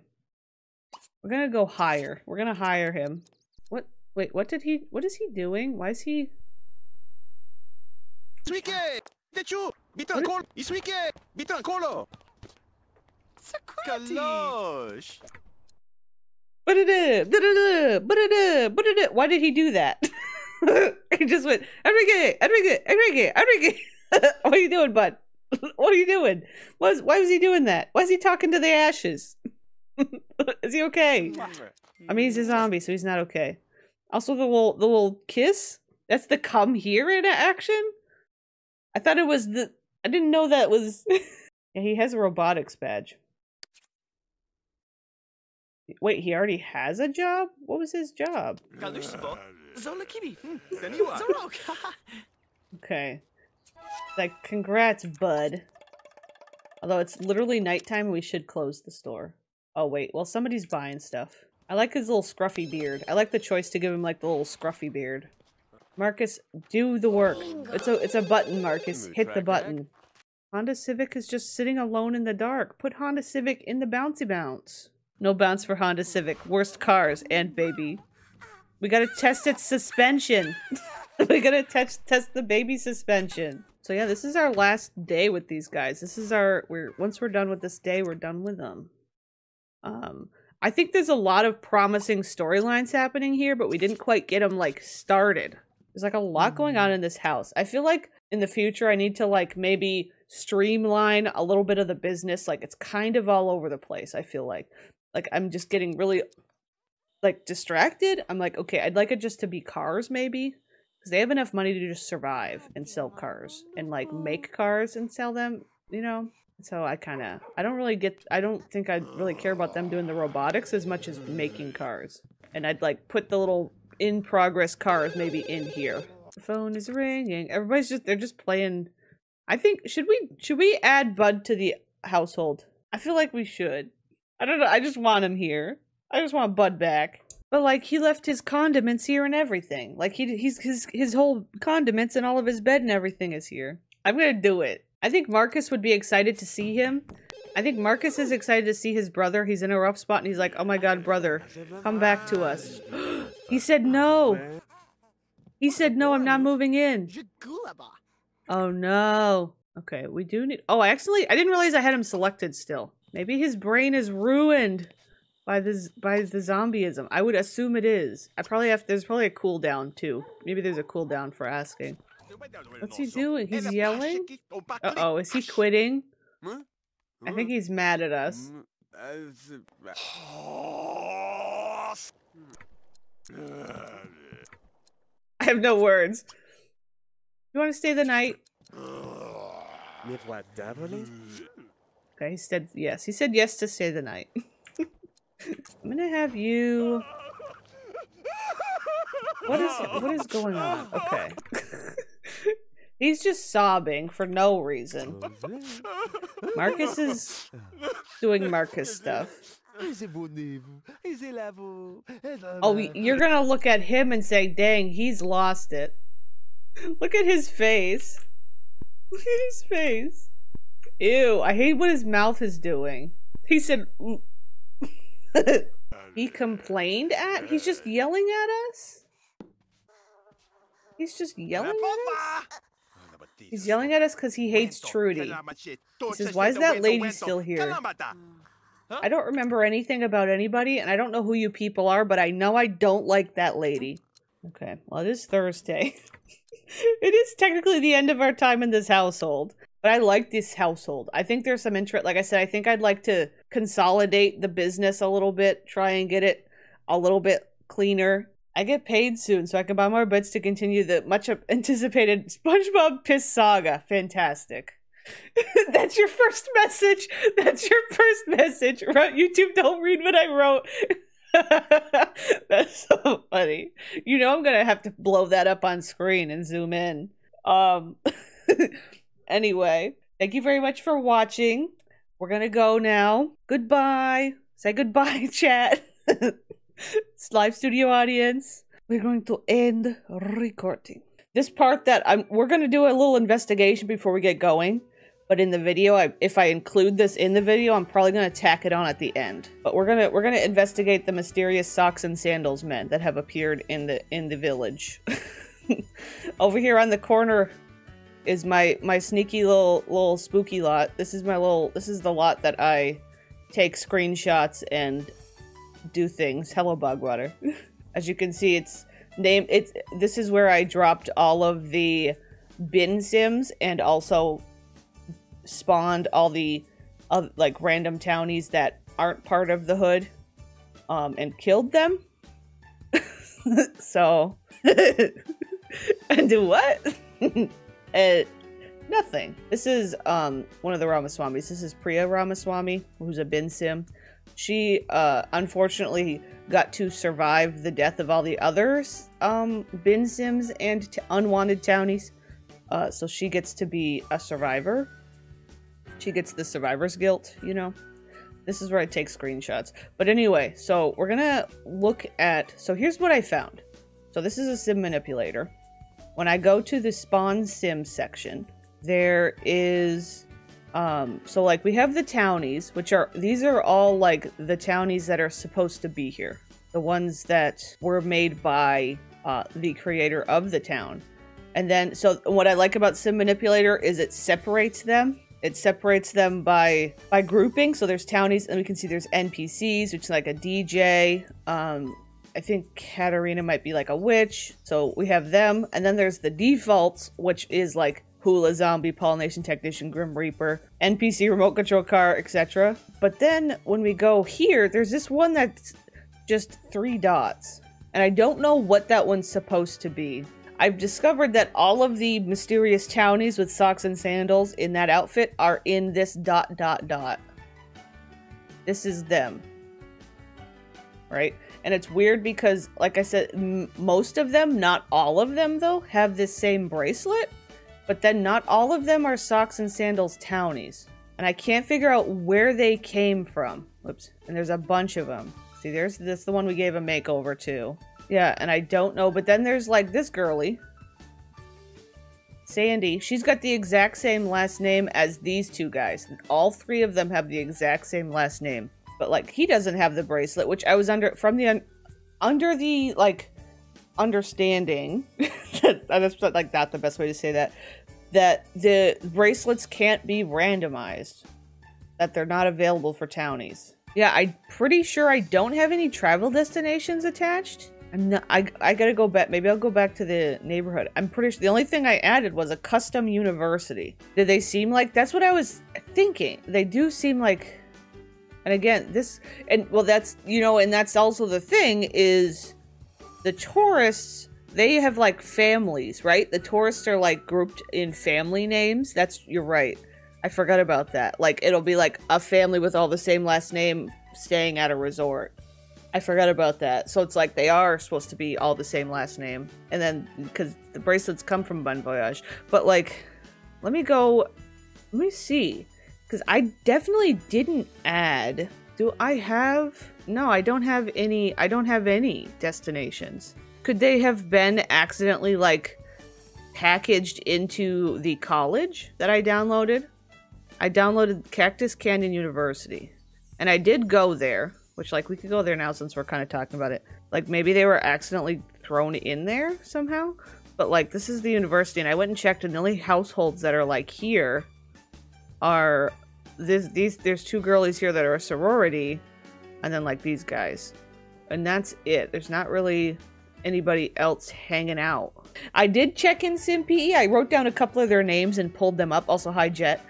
We're gonna go hire. We're gonna hire him. What? Wait, what did he- what is he doing? Why is he- What is... But it, but it, but it, but it. Why did he do that? He just went, Enrique, Enrique, Enrique, Enrique. What are you doing, bud? What are you doing? Why was, why was he doing that? Why is he talking to the ashes? Is he okay? I mean, he's a zombie, so he's not okay. Also, the little, the little kiss. That's the come here in action. I thought it was the. I didn't know that was. Yeah, he has a robotics badge. Wait, he already has a job? What was his job? Okay. Like, congrats, Bud. Although it's literally nighttime, we should close the store. Oh, wait. Well, somebody's buying stuff. I like his little scruffy beard. I like the choice to give him, like, the little scruffy beard. Marcus, do the work. It's a, it's a button, Marcus. Hit the button. Honda Civic is just sitting alone in the dark. Put Honda Civic in the bouncy bounce. No bounce for Honda Civic. Worst cars and baby. We gotta test its suspension. We gotta test test the baby suspension. So yeah, this is our last day with these guys. This is our we're once we're done with this day, we're done with them. Um, I think there's a lot of promising storylines happening here, but we didn't quite get them like started. There's like a lot going on in this house. I feel like in the future I need to like maybe streamline a little bit of the business. Like it's kind of all over the place. I feel like. Like, I'm just getting really, like, distracted. I'm like, okay, I'd like it just to be cars, maybe. Because they have enough money to just survive and sell cars. And, like, make cars and sell them, you know? So I kind of, I don't really get, I don't think I really care about them doing the robotics as much as making cars. And I'd, like, put the little in-progress cars maybe in here. The phone is ringing. Everybody's just, they're just playing. I think, should we, should we add Bud to the household? I feel like we should. I don't know, I just want him here. I just want Bud back. But like, he left his condiments here and everything. Like, he he's, his, his whole condiments and all of his bed and everything is here. I'm gonna do it. I think Marcus would be excited to see him. I think Marcus is excited to see his brother. He's in a rough spot and he's like, oh my god, brother, come back to us. He said no. He said no, I'm not moving in. Oh no. Okay, we do need- oh, I actually- I didn't realize I had him selected still. Maybe his brain is ruined by this by the zombieism. I would assume it is. I probably have there's probably a cooldown too. Maybe there's a cooldown for asking. What's he doing? He's yelling? Uh oh, is he quitting? I think he's mad at us. I have no words. You wanna stay the night? Okay, he said yes. He said yes to stay the night. I'm gonna have you... What is what is going on? Okay. He's just sobbing for no reason. Marcus is doing Marcus stuff. Oh, you're gonna look at him and say, dang, he's lost it. Look at his face. Look at his face. Ew, I hate what his mouth is doing. He said, He complained at? He's just yelling at us? He's just yelling at us? He's yelling at us because he hates Trudy. He says, why is that lady still here? I don't remember anything about anybody, and I don't know who you people are, but I know I don't like that lady. Okay, well, it is Thursday. It is technically the end of our time in this household, but I like this household. I think there's some interest. Like I said, I think I'd like to consolidate the business a little bit, try and get it a little bit cleaner. I get paid soon, so I can buy more beds to continue the much-anticipated SpongeBob Piss Saga. Fantastic. That's your first message. That's your first message. YouTube, don't read what I wrote. That's so funny. You know I'm going to have to blow that up on screen and zoom in. Um. Anyway, thank you very much for watching. We're going to go now. Goodbye. Say goodbye, chat. It's live studio audience. We're going to end recording. This part that I'm, we're going to do a little investigation before we get going. But in the video, I, if I include this in the video, I'm probably going to tack it on at the end. But we're going to we're going to investigate the mysterious socks and sandals men that have appeared in the in the village. Over here on the corner is my my sneaky little little spooky lot. This is my little this is the lot that I take screenshots and do things. Hello, Bogwater. As you can see, it's named it's this is where I dropped all of the bin sims and also spawned all the uh, like random townies that aren't part of the hood um and killed them. So and do what? uh, nothing. This is um one of the Ramaswamis. This is Priya Ramaswamy, who's a bin sim. She uh unfortunately got to survive the death of all the others um bin sims and t unwanted townies, uh so she gets to be a survivor. She gets the survivor's guilt, you know. This is where I take screenshots. But anyway, so we're gonna look at... So here's what I found. So this is a sim manipulator. When I go to the spawn sim section, there is... Um, so, like, we have the townies, which are... These are all, like, the townies that are supposed to be here. The ones that were made by uh, the creator of the town. And then, so what I like about sim manipulator is it separates them. It separates them by by grouping. So there's townies, and we can see there's N P Cs, which is like a D J. Um, I think Katarina might be like a witch. So we have them. And then there's the defaults, which is like Hula, Zombie, Pollination Technician, Grim Reaper, N P C, Remote Control Car, et cetera. But then when we go here, there's this one that's just three dots. And I don't know what that one's supposed to be. I've discovered that all of the mysterious townies with socks and sandals in that outfit are in this dot dot dot. This is them. Right? And it's weird because, like I said, m most of them, not all of them though, have this same bracelet. But then not all of them are socks and sandals townies. And I can't figure out where they came from. Whoops. And there's a bunch of them. See, there's this the one we gave a makeover to. Yeah, and I don't know, but then there's, like, this girly. Sandy. She's got the exact same last name as these two guys. All three of them have the exact same last name. But, like, he doesn't have the bracelet, which I was under, from the, un under the, like, understanding. That's, like, not the best way to say that. That the bracelets can't be randomized. That they're not available for townies. Yeah, I'm pretty sure I don't have any travel destinations attached. I'm not, I, I gotta go back. Maybe I'll go back to the neighborhood. I'm pretty sure the only thing I added was a custom university. Did they seem like... That's what I was thinking. They do seem like... And again, this... And, well, that's... You know, and that's also the thing is the tourists, they have, like, families, right? The tourists are, like, grouped in family names. That's... You're right. I forgot about that. Like, it'll be, like, a family with all the same last name staying at a resort. I forgot about that. So it's like they are supposed to be all the same last name. And then, because the bracelets come from Bon Voyage. But like, let me go, let me see. Because I definitely didn't add, do I have, no, I don't have any, I don't have any destinations. Could they have been accidentally like packaged into the college that I downloaded? I downloaded Cactus Canyon University. And I did go there. which, like, we could go there now since we're kind of talking about it. Like, maybe they were accidentally thrown in there somehow, but, like, this is the university, and I went and checked, and the only households that are, like, here are this, these, there's two girlies here that are a sorority, and then, like, these guys. And that's it. There's not really anybody else hanging out. I did check in SimPE. I wrote down a couple of their names and pulled them up. Also, hi, Jet.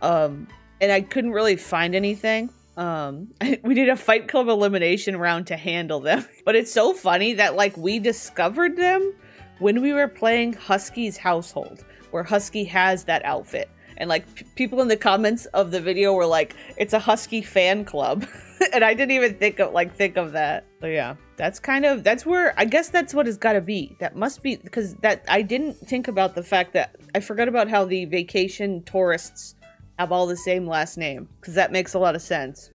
Um, and I couldn't really find anything. Um, we did a Fight Club elimination round to handle them. But it's so funny that, like, we discovered them when we were playing Husky's Household, where Husky has that outfit. And, like, p people in the comments of the video were like, it's a Husky fan club. And I didn't even think of, like, think of that. So, yeah. That's kind of, that's where, I guess that's what it's gotta be. That must be, because that, I didn't think about the fact that, I forgot about how the vacation tourists have all the same last name, because that makes a lot of sense.